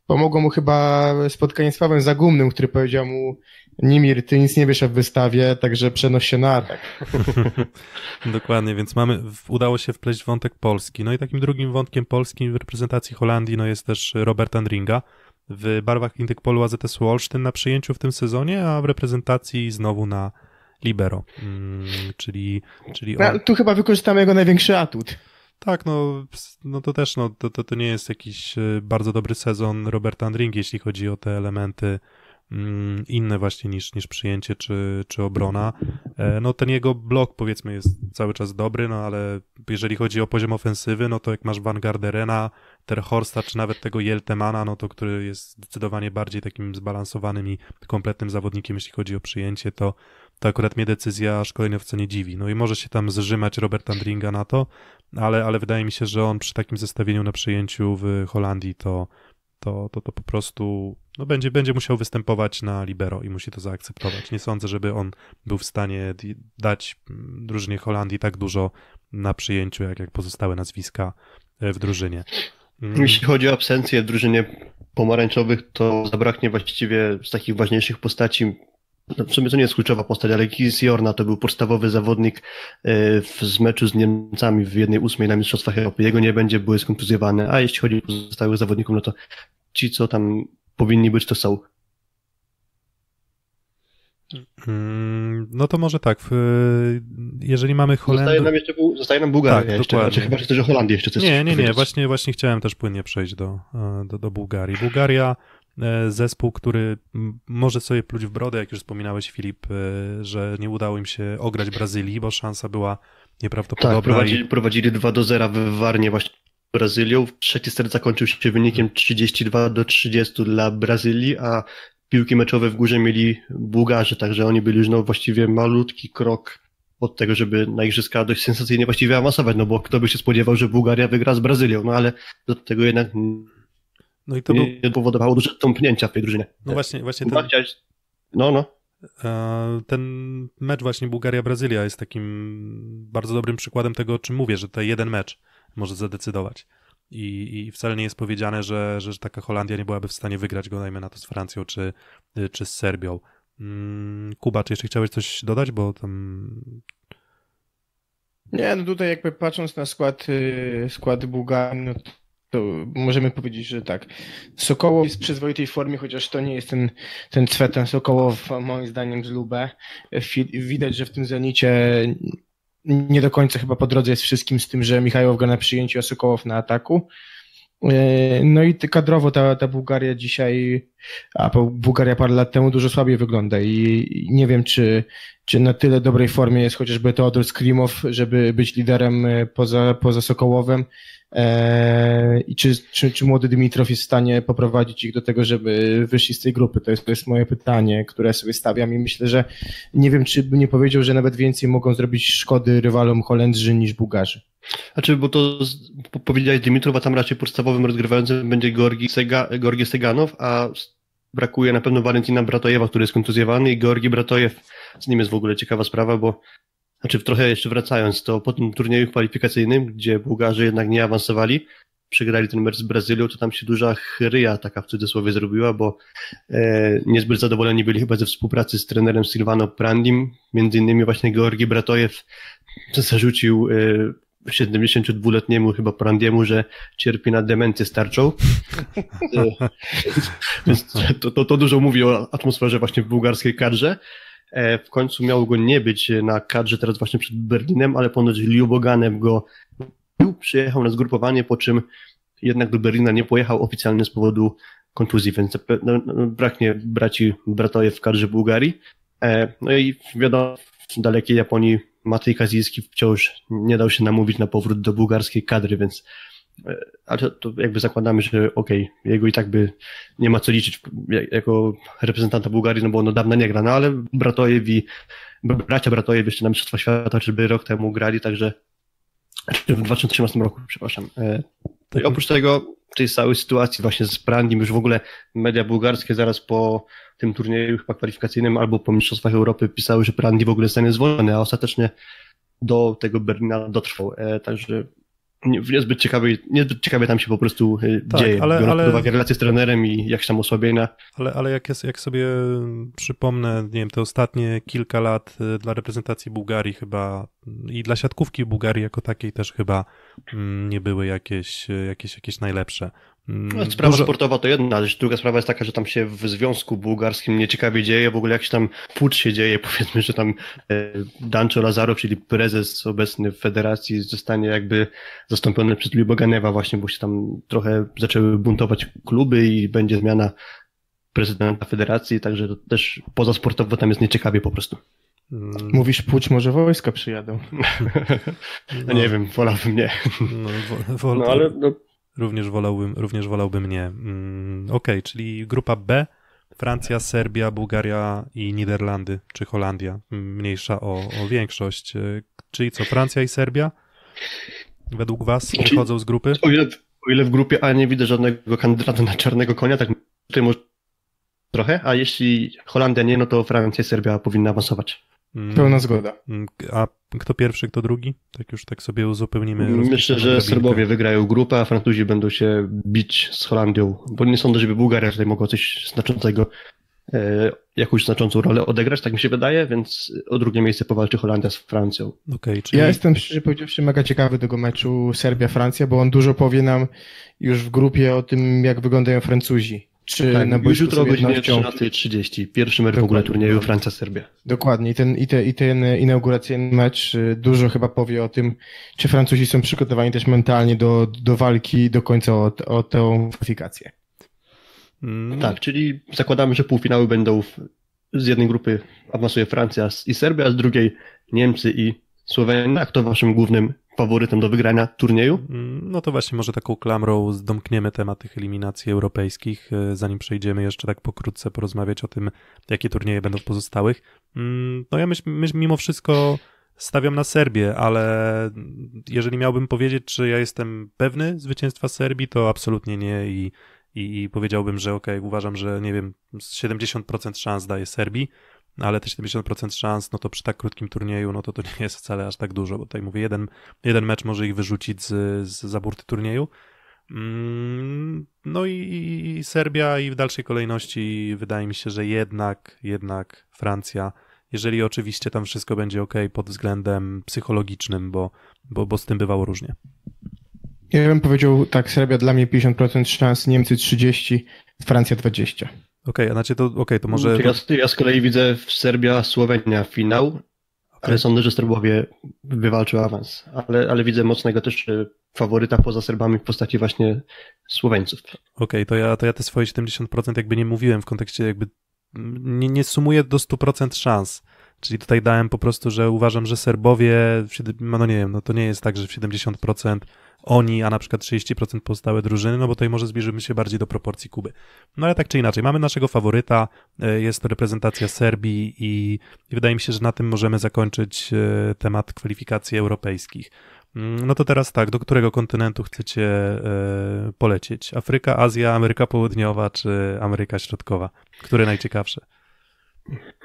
pomogło mu chyba spotkanie z Pawłem Zagumnym, który powiedział mu: Nimir, ty nic nie wiesz w wystawie, także przenoś się na atak. Dokładnie, więc mamy, udało się wpleść wątek Polski. No i takim drugim wątkiem polskim w reprezentacji Holandii no jest też Robert Andringa w barwach Indykpolu A Z S Olsztyn na przyjęciu w tym sezonie, a w reprezentacji znowu na libero. Hmm, czyli... czyli on... no, tu chyba wykorzystamy jego największy atut. Tak, no, no to też no, to, to, to nie jest jakiś bardzo dobry sezon Roberta Andringi, jeśli chodzi o te elementy mm, inne właśnie niż, niż przyjęcie czy, czy obrona. E, no ten jego blok, powiedzmy, jest cały czas dobry, no ale jeżeli chodzi o poziom ofensywy, no to jak masz Van Garderena, Terhorsta czy nawet tego Jeltemana, no to który jest zdecydowanie bardziej takim zbalansowanym i kompletnym zawodnikiem, jeśli chodzi o przyjęcie, to to akurat mnie decyzja szkoleniowca nie dziwi. No i może się tam zrzymać Robert Andringa na to, ale, ale wydaje mi się, że on przy takim zestawieniu na przyjęciu w Holandii to, to, to, to po prostu no będzie, będzie musiał występować na libero i musi to zaakceptować. Nie sądzę, żeby on był w stanie dać drużynie Holandii tak dużo na przyjęciu, jak, jak pozostałe nazwiska w drużynie. Jeśli chodzi o absencję w drużynie pomarańczowych, to zabraknie właściwie z takich ważniejszych postaci. W sumie to nie jest kluczowa postać, ale Gijs Jorna to był podstawowy zawodnik z meczu z Niemcami w jednej ósmej na Mistrzostwach Europy. Jego nie będzie, były skontuzjowane, a jeśli chodzi o pozostałych zawodników, no to ci, co tam powinni być, to są. No to może tak, jeżeli mamy Holandię... Zostaje nam jeszcze zostaje nam Bułgaria tak, jeszcze, znaczy, chyba że też Holandię jeszcze coś. Nie, nie, nie, właśnie, właśnie chciałem też płynnie przejść do, do, do Bułgarii. Bułgaria... Zespół, który może sobie pluć w brodę, jak już wspominałeś, Filip, że nie udało im się ograć Brazylii, bo szansa była nieprawdopodobna. Tak, prowadzili, i... prowadzili dwa do zera w Warnie właśnie Brazylią. Trzeci set zakończył się wynikiem trzydzieści dwa do trzydziestu dla Brazylii, a piłki meczowe w górze mieli Bułgarzy, także oni byli już no, właściwie malutki krok od tego, żeby na igrzyska dość sensacyjnie właściwie awansować, no bo kto by się spodziewał, że Bułgaria wygra z Brazylią, no ale do tego jednak... No i to nie był... powodowało duże tąpnięcia w tej drużynie. No właśnie, właśnie ten... No, no. Ten mecz właśnie Bułgaria-Brazylia jest takim bardzo dobrym przykładem tego, o czym mówię, że to jeden mecz może zadecydować. I, i wcale nie jest powiedziane, że, że taka Holandia nie byłaby w stanie wygrać go, dajmy na to, z Francją czy, czy z Serbią. Kuba, czy jeszcze chciałeś coś dodać, bo tam... Nie, no tutaj jakby patrząc na skład, skład Bułgarii, no to... to możemy powiedzieć, że tak. Sokołow jest w przyzwoitej formie, chociaż to nie jest ten, ten Cwetan Sokołow, moim zdaniem, z Lubę. Widać, że w tym Zenicie nie do końca chyba po drodze jest wszystkim, z tym, że Michałow gra na przyjęciu, a Sokołow na ataku. No i kadrowo ta, ta Bułgaria dzisiaj, a Bułgaria parę lat temu dużo słabiej wygląda i nie wiem, czy, czy na tyle dobrej formie jest chociażby Teodor Skrimow, żeby być liderem poza, poza Sokołowem i czy, czy, czy młody Dmitrow jest w stanie poprowadzić ich do tego, żeby wyszli z tej grupy. To jest, to jest moje pytanie, które sobie stawiam i myślę, że nie wiem, czy bym nie powiedział, że nawet więcej mogą zrobić szkody rywalom Holendrzy niż Bułgarzy. Znaczy, bo to z, po, powiedziałeś Dimitrow, a tam raczej podstawowym rozgrywającym będzie Georgi, Sega, Georgi Seganow, a brakuje na pewno Walentina Bratojewa, który jest kontuzjowany, i Georgi Bratojew, z nim jest w ogóle ciekawa sprawa, bo znaczy trochę jeszcze wracając, to po tym turnieju kwalifikacyjnym, gdzie Bułgarzy jednak nie awansowali, przegrali ten mecz z Brazylią, to tam się duża chryja taka w cudzysłowie zrobiła, bo e, niezbyt zadowoleni byli chyba ze współpracy z trenerem Silvano Prandim, między innymi właśnie Georgi Bratojew zarzucił e, siedemdziesięciodwuletniemu chyba Prandiemu, że cierpi na demencję starczą. to, to, to dużo mówi o atmosferze właśnie w bułgarskiej kadrze. W końcu miało go nie być na kadrze teraz właśnie przed Berlinem, ale ponoć Liuboganew go przyjechał na zgrupowanie, po czym jednak do Berlina nie pojechał oficjalnie z powodu kontuzji, więc braknie braci Bratojew w kadrze Bułgarii. No i wiadomo, w dalekiej Japonii Matej Kazijski wciąż nie dał się namówić na powrót do bułgarskiej kadry, więc ale to, to jakby zakładamy, że okej, okay, jego i tak by nie ma co liczyć jako reprezentanta Bułgarii, no bo on od dawna nie gra, no ale Bratojew i bracia Bratojew jeszcze na Mistrzostwa Świata, czy by rok temu grali, także w dwa tysiące trzynastym roku, przepraszam. I oprócz tego, tej całej sytuacji właśnie z Prangiem, już w ogóle media bułgarskie zaraz po tym turnieju chyba kwalifikacyjnym albo po Mistrzostwach Europy pisały, że Prandi w ogóle zostanie zwolniony, a ostatecznie do tego Berlina dotrwał. Także niezbyt ciekawie, niezbyt ciekawie tam się po prostu tak, dzieje, ale, biorąc ale... pod uwagę relacje z trenerem i jakieś tam osłabienia. Ale, ale jak, jest, jak sobie przypomnę, nie wiem, te ostatnie kilka lat dla reprezentacji Bułgarii chyba i dla siatkówki Bułgarii jako takiej też chyba nie były jakieś, jakieś, jakieś najlepsze. No, sprawa Dużo... sportowa to jedna, ale druga sprawa jest taka, że tam się w Związku Bułgarskim nieciekawie dzieje, w ogóle jakiś tam płód się dzieje, powiedzmy, że tam Dancho Lazarow, czyli prezes obecny w federacji, zostanie jakby zastąpiony przez Ljubaganewa właśnie, bo się tam trochę zaczęły buntować kluby i będzie zmiana prezydenta federacji, także to też pozasportowo tam jest nieciekawie po prostu. Hmm. Mówisz płód, może wojska przyjadą. No, no nie wiem, wolałbym nie. No, wol... no ale... No... Również wolałbym, również wolałbym nie. Mm, Okej, okay, czyli grupa B, Francja, Serbia, Bułgaria i Niderlandy, czy Holandia, mniejsza o, o większość. Czyli co, Francja i Serbia według was wychodzą z grupy? O ile, o ile w grupie A nie widzę żadnego kandydata na czarnego konia, tak tutaj może trochę, a jeśli Holandia nie, no to Francja i Serbia powinna awansować. Pełna zgoda. A kto pierwszy, kto drugi? Tak już tak sobie uzupełnimy. Myślę, że Serbowie wygrają grupę, a Francuzi będą się bić z Holandią, bo nie sądzę, żeby Bułgaria tutaj mogła coś znaczącego, jakąś znaczącą rolę odegrać, tak mi się wydaje, więc o drugie miejsce powalczy Holandia z Francją. Okay, czyli... Ja jestem, szczerze powiedziawszy, mega ciekawy tego meczu Serbia-Francja, bo on dużo powie nam już w grupie o tym, jak wyglądają Francuzi. Czy tak, na już jutro o godzinie trzynastej trzydzieści, pierwszy mecz w ogóle turnieju Francja-Serbia. Dokładnie. I ten, i, te, i ten inauguracyjny mecz dużo chyba powie o tym, czy Francuzi są przygotowani też mentalnie do, do walki do końca o, o tę kwalifikację. Hmm. Tak, czyli zakładamy, że półfinały będą w, z jednej grupy awansuje Francja i Serbia, a z drugiej Niemcy i Słowenia. Kto waszym głównym faworytem do wygrania turnieju? No to właśnie może taką klamrą zdomkniemy temat tych eliminacji europejskich, zanim przejdziemy jeszcze tak pokrótce porozmawiać o tym, jakie turnieje będą w pozostałych. No ja myśl, myśl, mimo wszystko stawiam na Serbię, ale jeżeli miałbym powiedzieć, czy ja jestem pewny zwycięstwa Serbii, to absolutnie nie i, i, i powiedziałbym, że okej, okay, uważam, że nie wiem, siedemdziesiąt procent szans daje Serbii, ale te siedemdziesiąt procent szans, no to przy tak krótkim turnieju, no to to nie jest wcale aż tak dużo, bo tutaj mówię, jeden, jeden mecz może ich wyrzucić z, z zaburty turnieju. Mm, no i, i Serbia i w dalszej kolejności wydaje mi się, że jednak, jednak Francja, jeżeli oczywiście tam wszystko będzie ok pod względem psychologicznym, bo, bo, bo z tym bywało różnie. Ja bym powiedział tak, Serbia dla mnie pięćdziesiąt procent szans, Niemcy trzydzieści procent, Francja dwadzieścia procent. Okej, okay, znaczy to, okay, to może... Ja, ja z kolei widzę w Serbia-Słowenia finał, okay. Ale sądzę, że Serbowie wywalczył awans, ale, ale widzę mocnego też faworyta poza Serbami w postaci właśnie Słoweńców. Okej, okay, to, ja, to ja te swoje siedemdziesiąt procent jakby nie mówiłem w kontekście jakby... Nie, nie sumuję do stu procent szans, czyli tutaj dałem po prostu, że uważam, że Serbowie, no nie wiem, no to nie jest tak, że w siedemdziesiąt procent oni, a na przykład trzydzieści procent pozostałe drużyny, no bo tutaj może zbliżymy się bardziej do proporcji Kuby. No ale tak czy inaczej, mamy naszego faworyta, jest to reprezentacja Serbii i, i wydaje mi się, że na tym możemy zakończyć temat kwalifikacji europejskich. No to teraz tak, do którego kontynentu chcecie polecieć? Afryka, Azja, Ameryka Południowa czy Ameryka Środkowa? Które najciekawsze?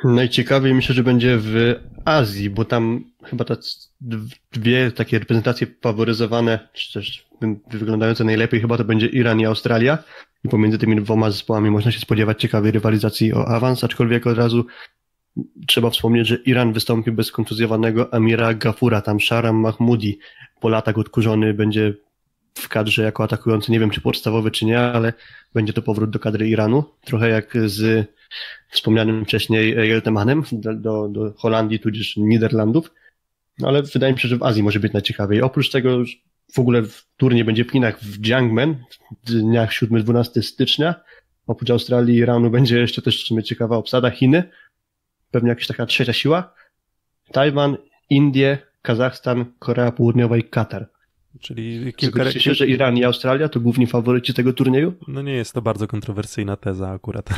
Najciekawiej myślę, że będzie w Azji, bo tam chyba te dwie takie reprezentacje faworyzowane, czy też wyglądające najlepiej chyba to będzie Iran i Australia i pomiędzy tymi dwoma zespołami można się spodziewać ciekawej rywalizacji o awans, aczkolwiek od razu trzeba wspomnieć, że Iran wystąpi bez kontuzjowanego Amira Gafura, tam Sharam Mahmoudi po latach odkurzony będzie w kadrze jako atakujący, nie wiem czy podstawowy czy nie, ale będzie to powrót do kadry Iranu, trochę jak z wspomnianym wcześniej Jeltemanem do, do, do Holandii, tudzież Niderlandów, no ale wydaje mi się, że w Azji może być najciekawiej. Oprócz tego w ogóle turniej będzie w Chinach w Jiangmen w dniach siódmego do dwunastego stycznia, oprócz Australii i Iranu będzie jeszcze też w sumie ciekawa obsada Chiny, pewnie jakaś taka trzecia siła, Tajwan, Indie, Kazachstan, Korea Południowa i Katar. Czyli kilka... Zgodzicie się, że Iran i Australia to główni faworyci tego turnieju? No nie jest to bardzo kontrowersyjna teza akurat,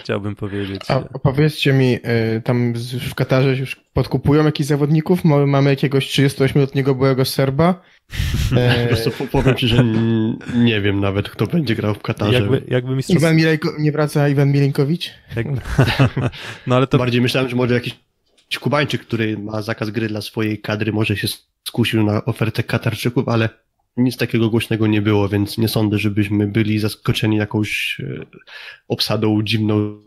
chciałbym powiedzieć. A, a powiedzcie mi, tam w Katarze już podkupują jakichś zawodników? Mamy jakiegoś trzydziestoośmioletniego byłego Serba? Po powiem ci, że nie wiem nawet, kto będzie grał w Katarze. Jakby, jakby mistrzostw... Iwan Milejko... Nie wraca Iwan Milinkowicz? Jakby... No, ale to... Bardziej myślałem, że może jakiś Kubańczyk, który ma zakaz gry dla swojej kadry, może się skusił na ofertę Katarczyków, ale nic takiego głośnego nie było, więc nie sądzę, żebyśmy byli zaskoczeni jakąś obsadą dziwną.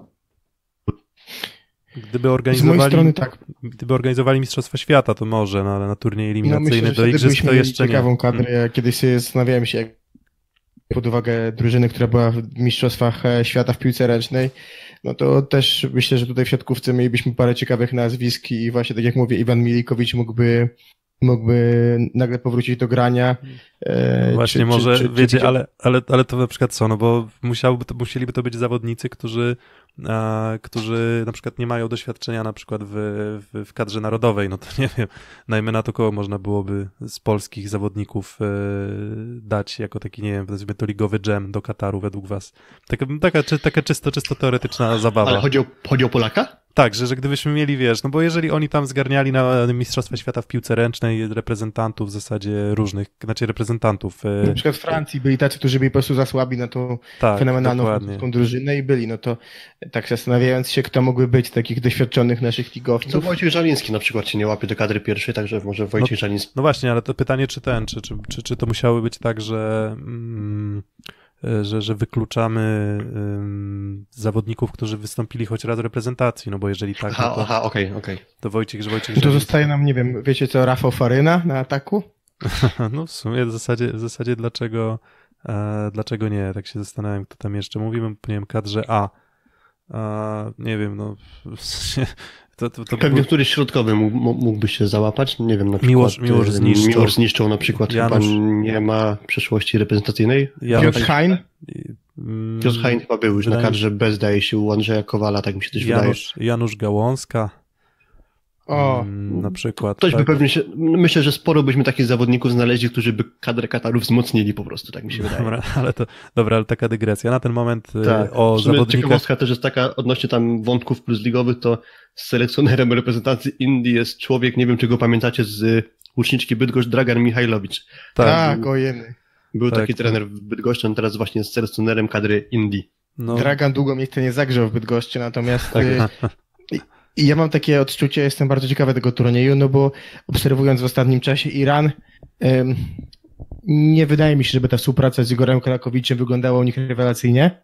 Gdyby organizowali, z mojej strony tak. Gdyby organizowali Mistrzostwa Świata, to może, no, ale na turniej eliminacyjny no, myślę, do Igrzysk to jeszcze ciekawą nie. Kadrę. Ja kiedyś sobie zastanawiałem się, jak pod uwagę drużyny, która była w Mistrzostwach Świata w piłce ręcznej, no to też myślę, że tutaj w siatkówce mielibyśmy parę ciekawych nazwisk i właśnie, tak jak mówię, Iwan Milikowicz mógłby mógłby nagle powrócić do grania. E, Właśnie czy, może, czy, czy, wiecie, czy... Ale, ale, ale to na przykład co, no bo musiałby to, musieliby to być zawodnicy, którzy, a, którzy na przykład nie mają doświadczenia na przykład w, w, w kadrze narodowej, no to nie wiem, najmniej na to koło można byłoby z polskich zawodników e, dać jako taki, nie wiem, nazwijmy to ligowy dżem do Kataru według was. Taka, taka, czy, taka czysto, czysto teoretyczna zabawa. Ale chodzi o, chodzi o Polaka? Tak, że, że gdybyśmy mieli, wiesz, no bo jeżeli oni tam zgarniali na Mistrzostwa Świata w piłce ręcznej reprezentantów w zasadzie różnych, znaczy reprezentantów. Na przykład w Francji byli tacy, którzy byli po prostu za słabi na tą tak, fenomenalną francuską drużynę i byli, no to tak zastanawiając się, kto mógłby być takich doświadczonych naszych ligowców. No Wojciech Żaliński na przykład się nie łapie do kadry pierwszej, także może Wojciech no, Żaliński. No właśnie, ale to pytanie, czy ten, czy, czy, czy, czy to musiały być tak, że... Mm, Że, że wykluczamy um, zawodników, którzy wystąpili choć raz w reprezentacji, no bo jeżeli tak, aha, no to, aha, okay, okay. to Wojciech, że Wojciech... To zostaje nam, nie wiem, wiecie co, Rafał Faryna na ataku? No w sumie w zasadzie, w zasadzie dlaczego, e, dlaczego nie, tak się zastanawiam, kto tam jeszcze mówimy, nie wiem, kadrze A, e, nie wiem, no... W sensie, To, to, to pewnie był... któryś środkowy mógłby się załapać, nie wiem, na przykład Miłosz, Miłosz zniszczył. Miłosz zniszczył na przykład, Janusz... chyba nie ma przeszłości reprezentacyjnej. Janusz... Piotr Hain? Piotr Hain chyba był już Wydaje... na kadrze B, zdaje się, u Andrzeja Kowala, tak mi się też Janusz, wydaje. Janusz Gałązka o, na przykład. Ktoś tak? by pewnie się, myślę, że sporo byśmy takich zawodników znaleźli, którzy by kadrę Kataru wzmocnili po prostu, tak mi się wydaje. Dobra, ale, to, dobra, ale taka dygresja. Na ten moment tak. o zawodnikach... Ciekawostka też jest taka, odnośnie tam wątków plusligowych, to selekcjonerem reprezentacji Indii jest człowiek, nie wiem czy go pamiętacie, z Łuczniczki Bydgoszcz, Dragan Mihajlowicz. Tak, był, ojeny. Był tak, taki trener w Bydgoszczy, on teraz właśnie jest selekcjonerem kadry Indii. No. Dragan długo mnie nie zagrzał w Bydgoszczy, natomiast... Tak. I ja mam takie odczucie, jestem bardzo ciekawy tego turnieju, no bo obserwując w ostatnim czasie Iran, ym, nie wydaje mi się, żeby ta współpraca z Igorem Kolakowiczem wyglądała u nich rewelacyjnie.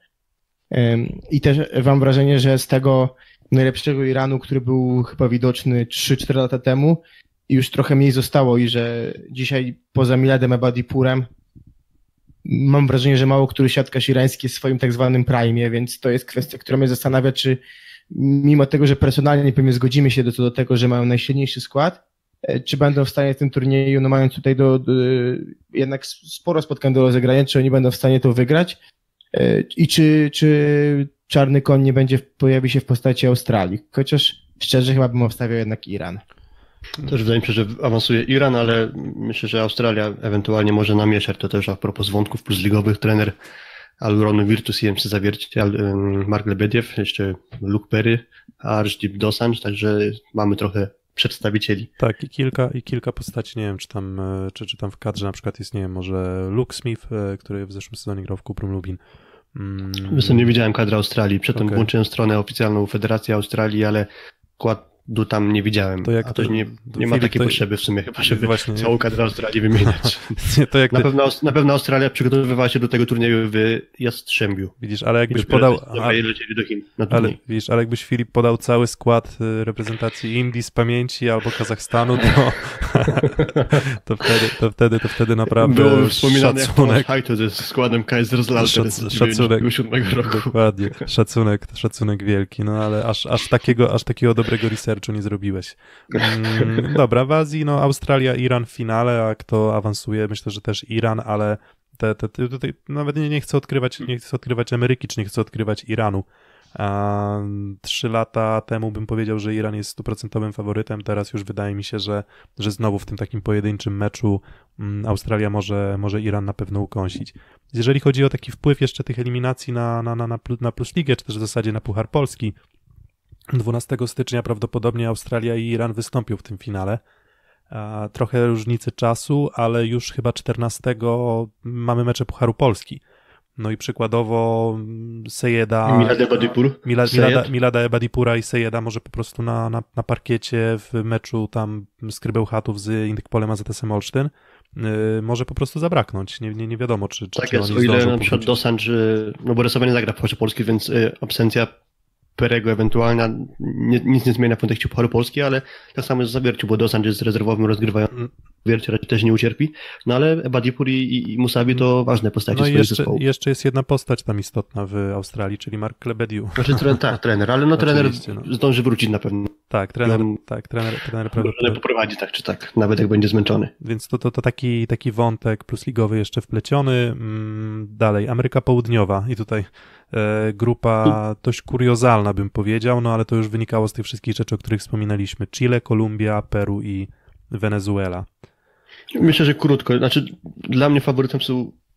Ym, I też mam wrażenie, że z tego najlepszego Iranu, który był chyba widoczny trzy cztery lata temu, już trochę mniej zostało i że dzisiaj poza Miladem Abadipurem mam wrażenie, że mało który siatkarz irański jest w swoim tak zwanym prime, więc to jest kwestia, która mnie zastanawia, czy mimo tego, że personalnie pewnie zgodzimy się do, co do tego, że mają najsilniejszy skład, czy będą w stanie w tym turnieju, no mając tutaj do, do jednak sporo spotkań do rozegrania, czy oni będą w stanie to wygrać i czy, czy czarny koń nie będzie, pojawi się w postaci Australii, chociaż szczerze chyba bym obstawiał jednak Iran. Też wydaje mi się, że awansuje Iran, ale myślę, że Australia ewentualnie może namieszać, to też a propos wątków plusligowych, trener Aluronu Virtus i M C Zawiercie, Mark Lebediew, jeszcze Luke Perry, Arshdeep Dosanjh, także mamy trochę przedstawicieli. Tak, i kilka, i kilka postaci, nie wiem, czy tam, czy, czy tam w kadrze na przykład jest, nie wiem, może Luke Smith, który w zeszłym sezonie grał w Cuprum Lubin. Mm. Zresztą nie widziałem kadry Australii, przedtem okay. włączyłem stronę oficjalną Federacji Australii, ale kładu tam nie widziałem, to jak a to nie, nie ma takiej to... potrzeby w sumie chyba, żeby właśnie całą kadrę Australii wymieniać. to jak na, ty... pewno, na pewno Australia przygotowywała się do tego turnieju w Jastrzębiu. Widzisz, ale jakbyś podał... A... Do Chin, ale, widzisz, ale jakbyś Filip podał cały skład reprezentacji Indii z pamięci albo Kazachstanu, to, to, wtedy, to, wtedy, to wtedy naprawdę było wspominane szacunek. Jak to ze składem Kaiserslautern z dziewięćdziesiątego siódmego roku. Dokładnie, szacunek, szacunek wielki, no ale aż, aż, takiego, aż takiego dobrego researchu nie zrobiłeś. Mm, dobra, w Azji, no Australia, Iran w finale, a kto awansuje? Myślę, że też Iran, ale te, te, te, te, te, nawet nie, nie chcę odkrywać, nie chcę odkrywać Ameryki, czy nie chcę odkrywać Iranu. A trzy lata temu bym powiedział, że Iran jest stuprocentowym faworytem, teraz już wydaje mi się, że, że znowu w tym takim pojedynczym meczu Australia może, może Iran na pewno ukąsić. Jeżeli chodzi o taki wpływ jeszcze tych eliminacji na, na, na, na Plus Ligę, czy też w zasadzie na Puchar Polski, dwunastego stycznia prawdopodobnie Australia i Iran wystąpią w tym finale. Trochę różnicy czasu, ale już chyba czternastego mamy mecze Pucharu Polski. No i przykładowo Sejeda, Milada Ebadipur. Milada, Milada, Milada Ebadipura i Sejeda może po prostu na, na, na parkiecie w meczu tam z Krybełchatów z Indykpolem a Z S M Olsztyn yy, może po prostu zabraknąć. Nie, nie, nie wiadomo, czy, czy, tak czy jest, oni o ile na przykład Dosan, czy, no bo Resowa nie zagra w Pucharze Polski, więc yy, absencja Perego ewentualna nie, nic nie zmienia w kontekście Pucharu Polski, ale tak samo jest w Zawierciu, bo Dosan jest rezerwowym rozgrywającym, Zawiercie raczej też nie ucierpi, no ale Ebadipur i, i Musawi to ważne postacie no swojego jeszcze, zespołu. Jeszcze jest jedna postać tam istotna w Australii, czyli Mark Klebediu. Znaczy trener, tak, trener, ale no trener no. zdąży wrócić na pewno. Tak, trener, no, tak, trener, trener prawdopodobnie poprowadzi tak czy tak, nawet jak będzie zmęczony. Więc to, to, to taki, taki wątek plusligowy jeszcze wpleciony. Dalej, Ameryka Południowa i tutaj grupa dość kuriozalna bym powiedział, no ale to już wynikało z tych wszystkich rzeczy, o których wspominaliśmy. Chile, Kolumbia, Peru i Wenezuela. Myślę, że krótko. Znaczy, dla mnie faworytem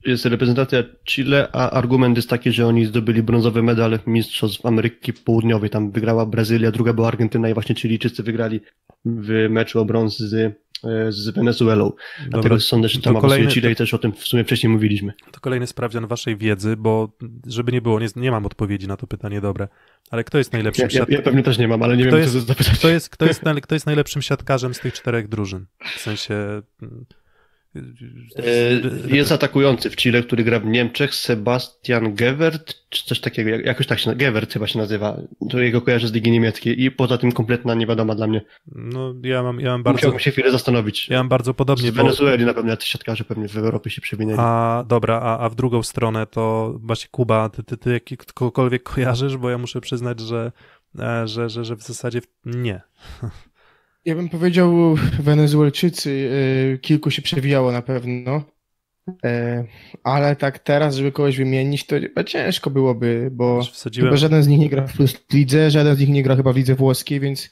jest reprezentacja Chile, a argument jest taki, że oni zdobyli brązowy medal w Mistrzostw Ameryki Południowej. Tam wygrała Brazylia, druga była Argentyna i właśnie Chilijczycy wygrali w meczu o brąz z, z Wenezuelą. Dobra, dlatego sądzę, że tam awansuje Chile i też o tym w sumie wcześniej mówiliśmy. To kolejny sprawdzian waszej wiedzy, bo żeby nie było, nie, nie mam odpowiedzi na to pytanie dobre. Ale kto jest najlepszym ja, siatkarzem? Ja, ja pewnie też nie mam, ale nie kto wiem, jest, co zapytać. Kto jest, kto, jest, kto jest najlepszym siatkarzem z tych czterech drużyn? W sensie... Jest atakujący w Chile, który gra w Niemczech, Sebastian Gewert, czy coś takiego, jakoś tak się Gewert chyba się nazywa, to jego kojarzy z ligi niemieckiej i poza tym kompletna niewiadoma dla mnie. No ja mam, ja mam bardzo... Musiałbym się chwilę zastanowić. Ja mam bardzo podobnie. W Wenezueli bo... na pewno te siatkarze pewnie w Europie się przewinęli. A dobra, a, a w drugą stronę to właśnie Kuba, ty, ty, ty kogokolwiek kojarzysz, bo ja muszę przyznać, że, że, że, że w zasadzie nie. Ja bym powiedział Wenezuelczycy, kilku się przewijało na pewno, ale tak teraz, żeby kogoś wymienić, to ciężko byłoby, bo chyba żaden z nich nie gra w Plus Lidze, żaden z nich nie gra chyba w Lidze Włoskiej, więc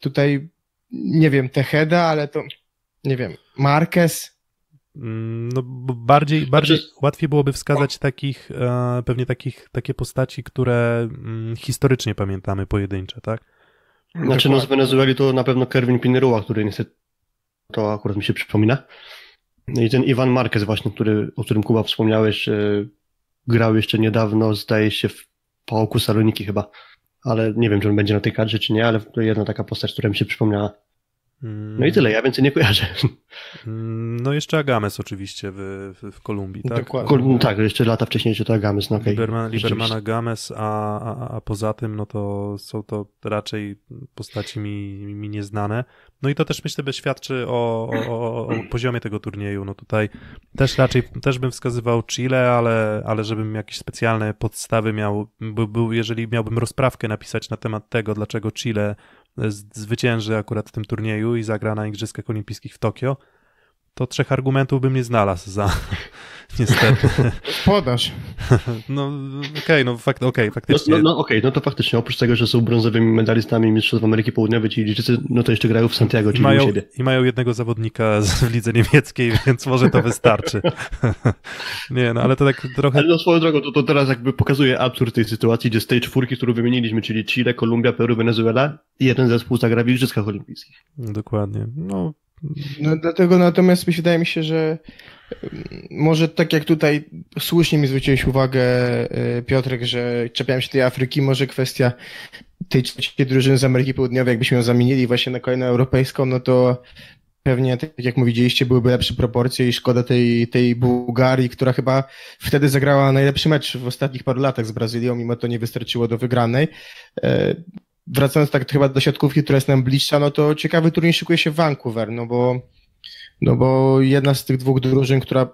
tutaj nie wiem, Tejeda, ale to nie wiem, Marquez. No bardziej, bardziej znaczy... łatwiej byłoby wskazać takich, pewnie takich, takie postaci, które historycznie pamiętamy pojedyncze, tak? Znaczy no z Wenezueli to na pewno Kerwin Pineroa, który niestety to akurat mi się przypomina. I ten Ivan Marquez właśnie, który, o którym Kuba wspomniałeś, yy, grał jeszcze niedawno, zdaje się w P A O K-u Saloniki chyba. Ale nie wiem, czy on będzie na tej kadrze, czy nie, ale to jedna taka postać, która mi się przypomniała. No i tyle, ja więcej nie kojarzę. No jeszcze Agames oczywiście w, w, w Kolumbii, tak? Dokładnie. Tak, jeszcze lata wcześniejsze to Agames. No okay. Liberman, Liberman Agames, a, a, a poza tym no to są to raczej postaci mi, mi nieznane. No i to też myślę, że świadczy o, o, o, o poziomie tego turnieju. No tutaj też raczej też bym wskazywał Chile, ale, ale żebym jakieś specjalne podstawy miał, by, by, jeżeli miałbym rozprawkę napisać na temat tego, dlaczego Chile zwycięży akurat w tym turnieju i zagra na Igrzyskach Olimpijskich w Tokio, to trzech argumentów bym nie znalazł za... Niestety. Podasz. No okej, okay, no, fakt, okay, faktycznie. No, no, no okej, okay, no to faktycznie oprócz tego, że są brązowymi medalistami Mistrzostw Ameryki Południowej, czyli Liczycy, no to jeszcze grają w Santiago, czyli mają, u siebie. I mają jednego zawodnika w lidze niemieckiej, więc może to wystarczy. Nie, no ale to tak trochę... Ale no swoją drogą, to, to teraz jakby pokazuje absurd tej sytuacji, gdzie z tej czwórki, którą wymieniliśmy, czyli Chile, Kolumbia, Peru, Wenezuela, jeden zespół zagra w Igrzyskach Olimpijskich. Dokładnie, no... No dlatego natomiast wydaje mi się, że może tak jak tutaj słusznie mi zwróciłeś uwagę, Piotrek, że czepiałem się tej Afryki, może kwestia tej trzeciej drużyny z Ameryki Południowej, jakbyśmy ją zamienili właśnie na kolejną europejską, no to pewnie, tak jak mówiliście, byłyby lepsze proporcje i szkoda tej, tej Bułgarii, która chyba wtedy zagrała najlepszy mecz w ostatnich paru latach z Brazylią, mimo to nie wystarczyło do wygranej. Wracając tak chyba do siatkówki, która jest nam bliższa, no to ciekawy turniej szykuje się w Vancouver, no bo, no bo jedna z tych dwóch drużyn, która,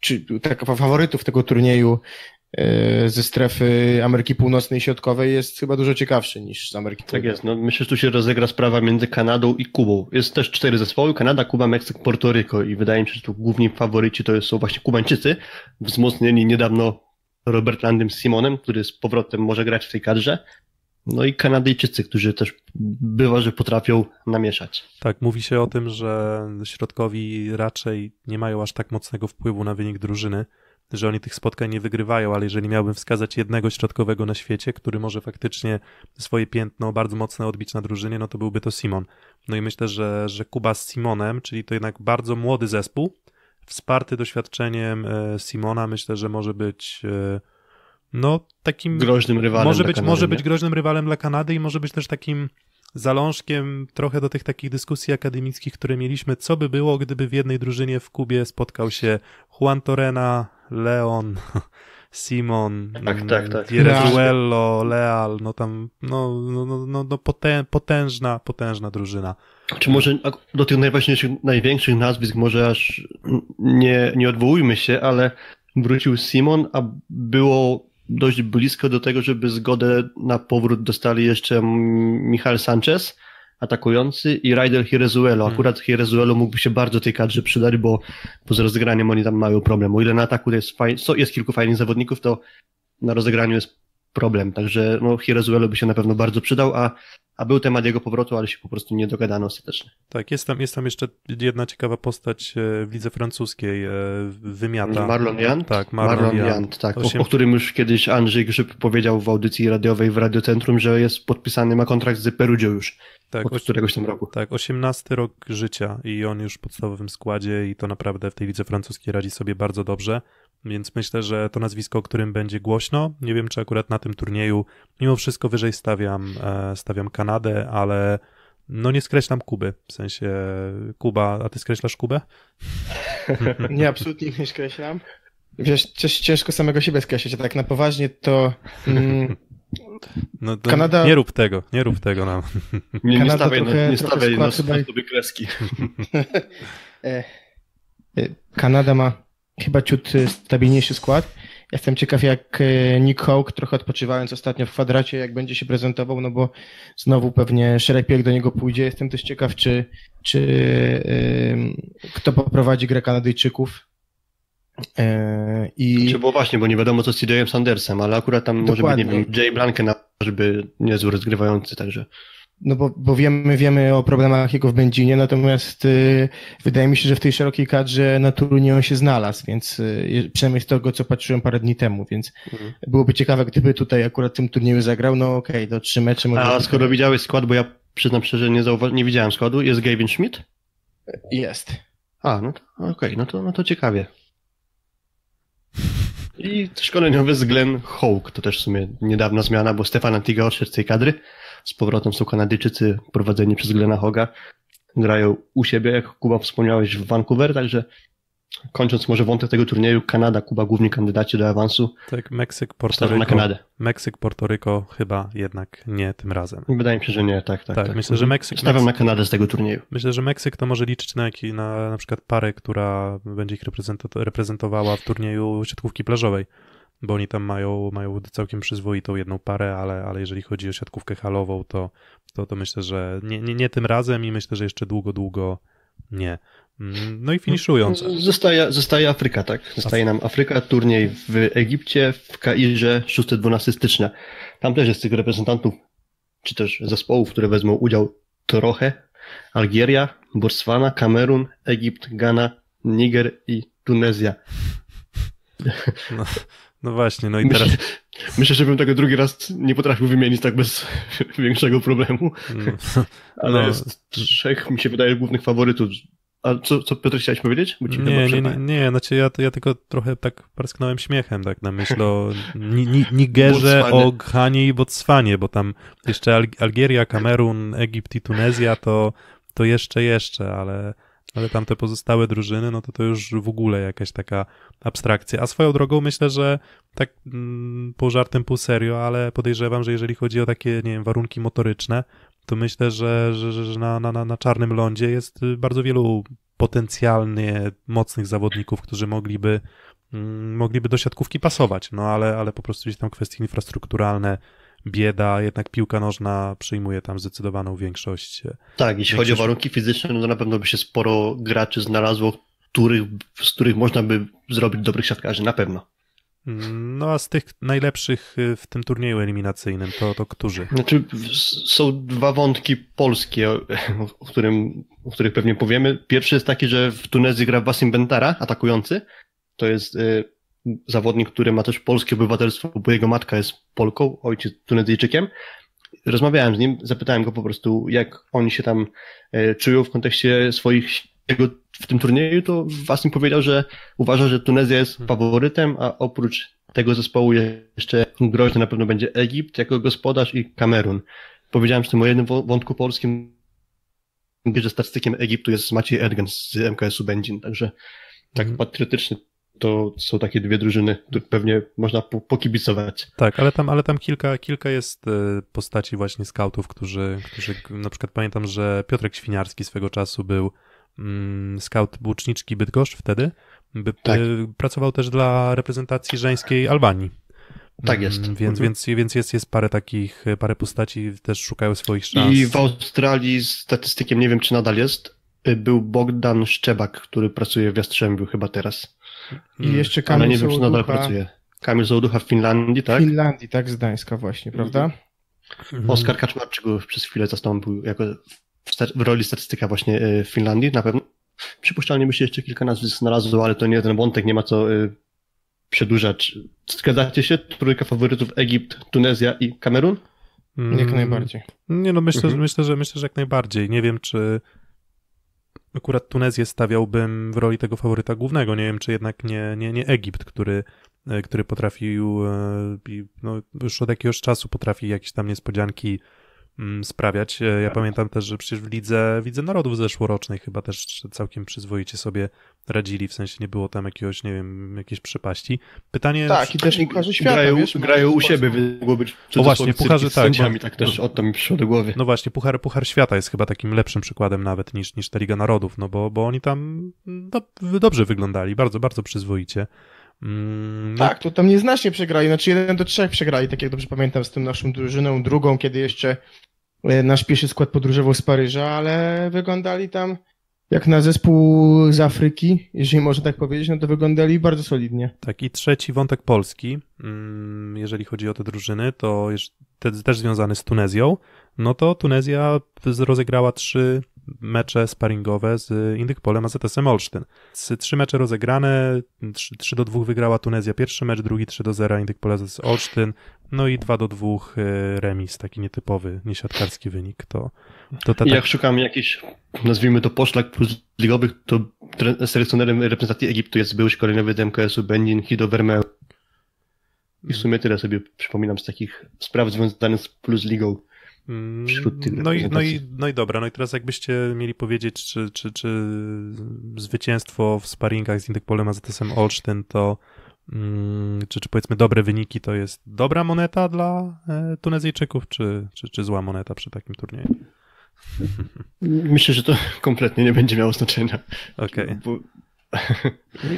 czy tak, faworytów tego turnieju e, ze strefy Ameryki Północnej i Środkowej jest chyba dużo ciekawszy niż z Ameryki Północnej. Tak jest, no myślę, że tu się rozegra sprawa między Kanadą i Kubą. Jest też cztery zespoły, Kanada, Kuba, Meksyk, Portoryko i wydaje mi się, że tu główni faworyci to są właśnie Kubańczycy, wzmocnieni niedawno Robertlandem Simonem, który z powrotem może grać w tej kadrze. No i Kanadyjczycy, którzy też bywa, że potrafią namieszać. Tak, mówi się o tym, że środkowi raczej nie mają aż tak mocnego wpływu na wynik drużyny, że oni tych spotkań nie wygrywają, ale jeżeli miałbym wskazać jednego środkowego na świecie, który może faktycznie swoje piętno bardzo mocno odbić na drużynie, no to byłby to Simon. No i myślę, że, że Kuba z Simonem, czyli to jednak bardzo młody zespół, wsparty doświadczeniem Simona, myślę, że może być no takim... groźnym rywalem może być, Kanady, może być groźnym rywalem dla Kanady i może być też takim zalążkiem trochę do tych takich dyskusji akademickich, które mieliśmy. Co by było, gdyby w jednej drużynie w Kubie spotkał się Juan Torena, Leon, Simon, tak, tak, tak. Jerezuelo, Leal, no tam no, no, no, no, no potężna, potężna drużyna. Czy może do tych najważniejszych, największych nazwisk może aż nie, nie odwołujmy się, ale wrócił Simon, a było dość blisko do tego, żeby zgodę na powrót dostali jeszcze Michal Sanchez, atakujący, i Raider Hierezuelo. Akurat Hierezuelo mógłby się bardzo tej kadrze przydać, bo poza rozgraniem oni tam mają problem. O ile na ataku jest, faj... jest kilku fajnych zawodników, to na rozegraniu jest problem. Także no, Hierezuelo by się na pewno bardzo przydał, a, a był temat jego powrotu, ale się po prostu nie dogadano ostatecznie. Tak, jest tam, jest tam jeszcze jedna ciekawa postać w lidze francuskiej, wymiata. Marlon Jant? Tak, Marlon, Marlon Jant, tak. Osiem... O, o którym już kiedyś Andrzej Grzyb powiedział w audycji radiowej w Radiocentrum, że jest podpisany, ma kontrakt z Perugią już. Tak, od któregoś tam roku. Tak, osiemnasty rok życia i on już w podstawowym składzie i to naprawdę w tej lidze francuskiej radzi sobie bardzo dobrze, więc myślę, że to nazwisko, o którym będzie głośno. Nie wiem, czy akurat na tym turnieju mimo wszystko wyżej stawiam, stawiam Kanadę, ale no nie skreślam Kuby, w sensie Kuba, a ty skreślasz Kubę? Nie, absolutnie ich nie skreślam. Wiesz, ciężko samego siebie skreślać, a tak na poważnie to... Mm... No, Kanada... Nie rób tego, nie rób tego nam. Nie, nie stawiaj, trochę, no, nie stawiaj na sobie chyba... kreski. Kanada ma chyba ciut stabilniejszy skład. Jestem ciekaw, jak Nick Hawk, trochę odpoczywając ostatnio w kwadracie, jak będzie się prezentował, no bo znowu pewnie szereg piłek do niego pójdzie. Jestem też ciekaw, czy, czy yy, kto poprowadzi grę Kanadyjczyków. I... Bo właśnie, bo nie wiadomo co z C J Sandersem, ale akurat tam dokładnie. Może być, nie wiem, Jay Blanken, żeby nie był rozgrywający, także. No bo, bo wiemy, wiemy o problemach jego w Będzinie, natomiast y, wydaje mi się, że w tej szerokiej kadrze na turnieju on się znalazł, więc y, przynajmniej z tego, co patrzyłem parę dni temu, więc mhm. byłoby ciekawe, gdyby tutaj akurat w tym turnieju zagrał, no okej, okay, do trzy mecze. A może... skoro widziałeś skład, bo ja przyznam szczerze, że nie, zauwa- nie widziałem składu, jest Gavin Schmidt? Jest. A, no to okej, okay, no, to, no to ciekawie. I szkoleniowy z Glenn Hawk, to też w sumie niedawna zmiana, bo Stefan Antiga odszedł z tej kadry. Z powrotem są Kanadyjczycy prowadzeni przez Glena Hoga. Grają u siebie, jak Kuba wspomniałeś, w Vancouver, także kończąc może wątek tego turnieju, Kanada, Kuba główni kandydaci do awansu. Tak, Meksyk, Portoryko. Na Kanadę. Meksyk, Portoryko chyba jednak nie tym razem. Wydaje mi się, że nie, tak, tak. tak, tak. Myślę, że Meksyk, Stawiam Meksyk, na Kanadę z tego turnieju. Myślę, że Meksyk to może liczyć na, na, na przykład parę, która będzie ich reprezentowała w turnieju siatkówki plażowej, bo oni tam mają, mają całkiem przyzwoitą jedną parę, ale, ale jeżeli chodzi o siatkówkę halową, to, to, to myślę, że nie, nie, nie tym razem i myślę, że jeszcze długo, długo nie. No i finiszując. Zostaje, zostaje Afryka, tak? Zostaje nam Afryka, turniej w Egipcie, w Kairze, szóstego do dwunastego stycznia. Tam też jest tych reprezentantów, czy też zespołów, które wezmą udział trochę. Algieria, Botswana, Kamerun, Egipt, Gana, Niger i Tunezja. No, no właśnie, no i teraz... Myślę, myślę, żebym tego drugi raz nie potrafił wymienić tak bez większego problemu. No. Ale no. Z trzech, mi się wydaje, głównych faworytów. A co, co Piotr, chciałeś powiedzieć? Bo nie, nie, nie, nie, znaczy ja, ja tylko trochę tak parsknąłem śmiechem, tak na myśl o ni, ni, Nigerze, Botswanie. O Ghanie i Botswanie, bo tam jeszcze Algieria, Kamerun, Egipt i Tunezja to, to jeszcze, jeszcze, ale, ale tam te pozostałe drużyny, no to to już w ogóle jakaś taka abstrakcja. A swoją drogą myślę, że tak mm, pół żartem, pół serio, ale podejrzewam, że jeżeli chodzi o takie, nie wiem, warunki motoryczne, to myślę, że, że, że na, na, na czarnym lądzie jest bardzo wielu potencjalnie mocnych zawodników, którzy mogliby, mogliby do siatkówki pasować, no ale, ale po prostu gdzieś tam kwestie infrastrukturalne, bieda, jednak piłka nożna przyjmuje tam zdecydowaną większość. Tak, jeśli większość... chodzi o warunki fizyczne, no to na pewno by się sporo graczy znalazło, których, z których można by zrobić dobrych siatkarzy, na pewno. No a z tych najlepszych w tym turnieju eliminacyjnym, to, to którzy? Znaczy, są dwa wątki polskie, o, którym, o których pewnie powiemy. Pierwszy jest taki, że w Tunezji gra Wassim Bentara, atakujący. To jest y, zawodnik, który ma też polskie obywatelstwo, bo jego matka jest Polką, ojciec Tunezyjczykiem. Rozmawiałem z nim, zapytałem go po prostu, jak oni się tam y, czują w kontekście swoich w tym turnieju, to Wassim powiedział, że uważa, że Tunezja jest faworytem, a oprócz tego zespołu jeszcze groźny na pewno będzie Egipt jako gospodarz i Kamerun. Powiedziałem z tym o jednym wątku polskim, że statystykiem Egiptu jest Maciej Ergen z M K S-u Będzin, także tak patriotycznie to są takie dwie drużyny, które pewnie można po, pokibicować. Tak, ale tam, ale tam kilka, kilka jest postaci właśnie skautów, którzy, którzy na przykład pamiętam, że Piotrek Świniarski swego czasu był skaut Łuczniczki Bydgoszcz wtedy, by, tak. Pracował też dla reprezentacji żeńskiej Albanii. Tak jest. Więc, mhm. więc, więc jest, jest parę takich, parę postaci, też szukają swoich szans. I w Australii statystykiem, nie wiem czy nadal jest, był Bogdan Szczebak, który pracuje w Jastrzębiu chyba teraz. I jeszcze Kamil Ale nie Sołducha. Wiem czy nadal pracuje. Kamil Sołducha w Finlandii, tak? W Finlandii, tak, z Gdańska właśnie, prawda? Mhm. Oskar Kaczmarczyk go przez chwilę zastąpił jako w roli statystyka właśnie w Finlandii na pewno. Przypuszczalnie by się jeszcze kilka nazw znalazło, ale to nie ten wątek, nie ma co y, przedłużać. Zgadzacie się? Trójka faworytów Egipt, Tunezja i Kamerun? Mm, jak najbardziej. Nie no, myślę, mhm. myślę, że, myślę, że jak najbardziej. Nie wiem, czy akurat Tunezję stawiałbym w roli tego faworyta głównego. Nie wiem, czy jednak nie, nie, nie Egipt, który, który potrafił no, już od jakiegoś czasu potrafi jakieś tam niespodzianki sprawiać. Ja pamiętam też, że przecież w Lidze, w Lidze Narodów zeszłorocznej chyba też całkiem przyzwoicie sobie radzili, w sensie nie było tam jakiegoś, nie wiem, jakiejś przepaści. Pytanie... Tak, i też nie świata, grają, wiesz, grają u siebie, mogło być o właśnie, pucharze, tak, bo... tak też no, o to mi przyszło do głowy. No właśnie, Puchar, Puchar Świata jest chyba takim lepszym przykładem nawet niż, niż ta Liga Narodów, no bo, bo oni tam do, dobrze wyglądali, bardzo, bardzo przyzwoicie. Mm, tak, no. To tam nieznacznie przegrali, znaczy jeden do trzech przegrali, tak jak dobrze pamiętam, z tą naszą drużyną, drugą, kiedy jeszcze nasz pierwszy skład podróżował z Paryża, ale wyglądali tam jak na zespół z Afryki, jeżeli można tak powiedzieć, no to wyglądali bardzo solidnie. Tak, i trzeci wątek polski, jeżeli chodzi o te drużyny, to też związany z Tunezją, no to Tunezja rozegrała trzy mecze sparingowe z Indykpolem A Z S-em Olsztyn. Trzy mecze rozegrane, trzy do dwóch wygrała Tunezja pierwszy mecz, drugi trzy do zera Indykpol A Z S Olsztyn, no i dwa do dwóch remis, taki nietypowy, niesiatkarski wynik. To, to ta, ta... Jak szukam jakichś, nazwijmy to poszlak plus ligowych, to selekcjonerem reprezentacji Egiptu jest były szkoleniowy z M K S-u Benin Hido Vermeul. I w sumie tyle sobie przypominam z takich spraw związanych z plus ligą. Wśród tych no, i, no, i, no i dobra, no i teraz jakbyście mieli powiedzieć, czy, czy, czy zwycięstwo w sparingach z Indykpolem A Z S-em Olsztyn to, czy, czy powiedzmy dobre wyniki to jest dobra moneta dla Tunezyjczyków, czy, czy, czy zła moneta przy takim turnieju? Myślę, że to kompletnie nie będzie miało znaczenia. Okay. Bo...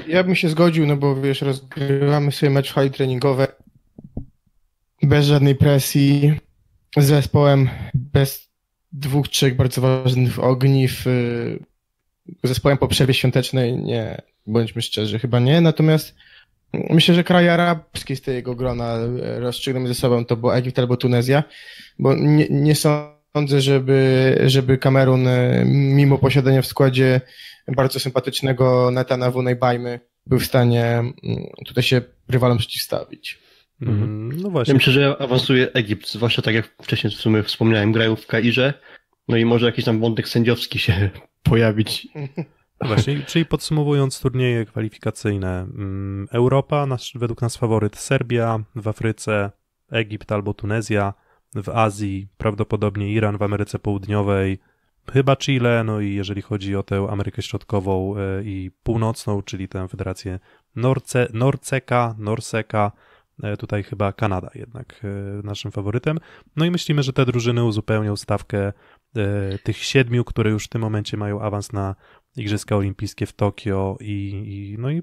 Ja bym się zgodził, no bo wiesz, rozgrywamy sobie mecz w hali treningowej bez żadnej presji, z zespołem bez dwóch, trzech bardzo ważnych ogniw, zespołem po przerwie świątecznej, nie, bądźmy szczerzy, chyba nie, natomiast myślę, że kraje arabskie z tego grona rozstrzygną ze sobą to było Egipt albo Tunezja, bo nie, nie sądzę, żeby, żeby Kamerun, mimo posiadania w składzie bardzo sympatycznego Netana Wunejbajmy, był w stanie tutaj się rywalom przeciwstawić. Mm-hmm. No właśnie. Ja myślę, że awansuje Egipt, zwłaszcza tak jak wcześniej w sumie wspomniałem, grają w Kairze, no i może jakiś tam wątek sędziowski się pojawić. Właśnie, czyli podsumowując turnieje kwalifikacyjne, Europa, nasz, według nas faworyt Serbia, w Afryce Egipt albo Tunezja, w Azji prawdopodobnie Iran, w Ameryce Południowej chyba Chile, no i jeżeli chodzi o tę Amerykę Środkową i Północną, czyli tę federację Norce, Norceka, Norseka, tutaj chyba Kanada jednak naszym faworytem. No i myślimy, że te drużyny uzupełnią stawkę tych siedmiu, które już w tym momencie mają awans na Igrzyska Olimpijskie w Tokio i, i no i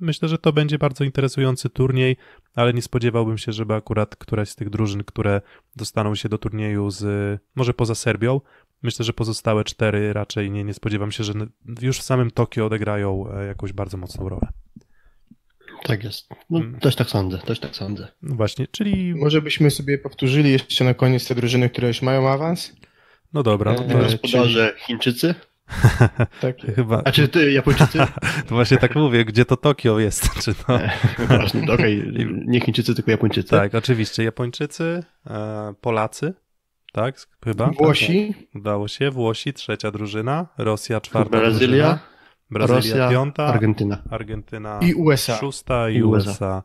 myślę, że to będzie bardzo interesujący turniej, ale nie spodziewałbym się, żeby akurat któraś z tych drużyn, które dostaną się do turnieju z, może poza Serbią, myślę, że pozostałe cztery raczej nie, nie spodziewam się, że już w samym Tokio odegrają jakąś bardzo mocną rolę. Tak jest. No, hmm. Też tak sądzę, też tak sądzę. No właśnie, czyli... Może byśmy sobie powtórzyli jeszcze na koniec te drużyny, które już mają awans? No dobra. No to... Gospodarze Chińczycy? Tak, chyba. A czy ty, Japończycy? To właśnie tak mówię, gdzie to Tokio jest? Czy no? Właśnie, okej, okay. Nie Chińczycy, tylko Japończycy. Tak, oczywiście, Japończycy, Polacy, tak, chyba. Włosi. Tak, udało się, Włosi, trzecia drużyna, Rosja, czwarta Brazylia. Drużyna. Brazylia, Rosja, piąta, Argentyna. Argentyna i U S A. Szósta i U S A. U S A,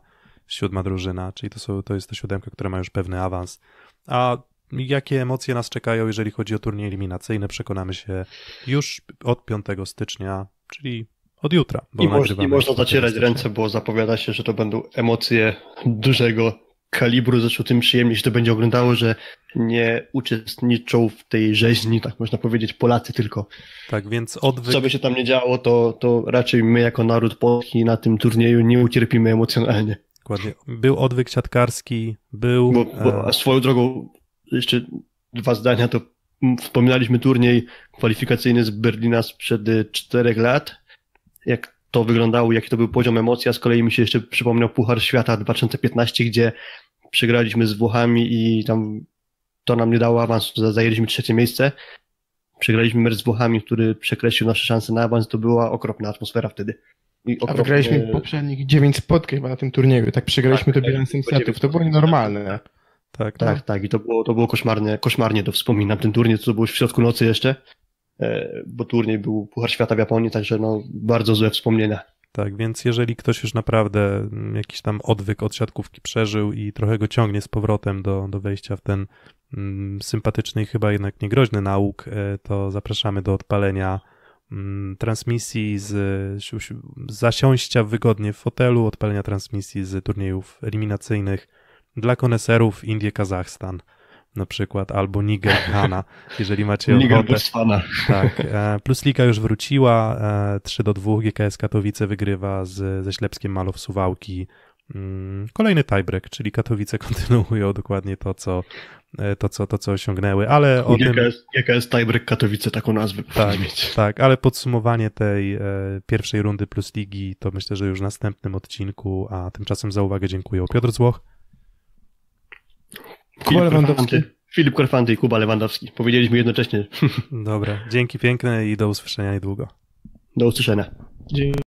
siódma drużyna, czyli to, są, to jest to siódemka, która ma już pewny awans. A jakie emocje nas czekają, jeżeli chodzi o turniej eliminacyjny, przekonamy się już od piątego stycznia, czyli od jutra. Bo I, moż, I można zacierać ręce, bo zapowiada się, że to będą emocje dużego kalibru, zresztą tym przyjemniej się to będzie oglądało, że nie uczestniczą w tej rzeźni, tak można powiedzieć, Polacy tylko. Tak, więc odwyk... Co by się tam nie działo, to, to raczej my jako naród polski na tym turnieju nie ucierpimy emocjonalnie. Dokładnie. Był odwyk siatkarski, był... Bo, bo, a swoją drogą, jeszcze dwa zdania, to wspominaliśmy turniej kwalifikacyjny z Berlina sprzed czterech lat. Jak to wyglądało, jaki to był poziom emocji, a z kolei mi się jeszcze przypomniał Puchar Świata dwa tysiące piętnasty, gdzie przegraliśmy z Włochami i tam to nam nie dało awansu, zajęliśmy trzecie miejsce. Przegraliśmy mecz z Włochami, który przekreślił nasze szanse na awans, to była okropna atmosfera wtedy. I okropnie... A wygraliśmy poprzednich dziewięć spotkań na tym turnieju, tak przegraliśmy tak, to bilansem setów, to było nienormalne. Tak, tak, no. tak. I to było, to było koszmarnie, koszmarnie to wspominam, ten turniej, co było w środku nocy jeszcze. Bo turniej był Puchar Świata w Japonii, także no bardzo złe wspomnienia. Tak, więc jeżeli ktoś już naprawdę jakiś tam odwyk od siatkówki przeżył i trochę go ciągnie z powrotem do, do wejścia w ten mm, sympatyczny i chyba jednak niegroźny nauk, to zapraszamy do odpalenia mm, transmisji, z, z zasiąścia wygodnie w fotelu, odpalenia transmisji z turniejów eliminacyjnych dla koneserów Indie, Kazachstan. Na przykład, albo Niger Ghana, jeżeli macie ochotę. Tak. Plus Liga już wróciła, trzy do dwóch, G K S Katowice wygrywa z, ze Ślepskiem Malow Suwałki. Kolejny tiebreak, czyli Katowice kontynuują dokładnie to, co, to, co, to, co osiągnęły, ale o tym... G K S tiebreak Katowice, taką nazwę tak, mieć. Tak, ale podsumowanie tej pierwszej rundy Plus Ligi to myślę, że już w następnym odcinku, a tymczasem za uwagę dziękuję. Piotr Złoch. Kuba Lewandowski. Filip Korfanty i Kuba Lewandowski. Powiedzieliśmy jednocześnie. Dobra, dzięki piękne i do usłyszenia niedługo. Do usłyszenia. Dzień.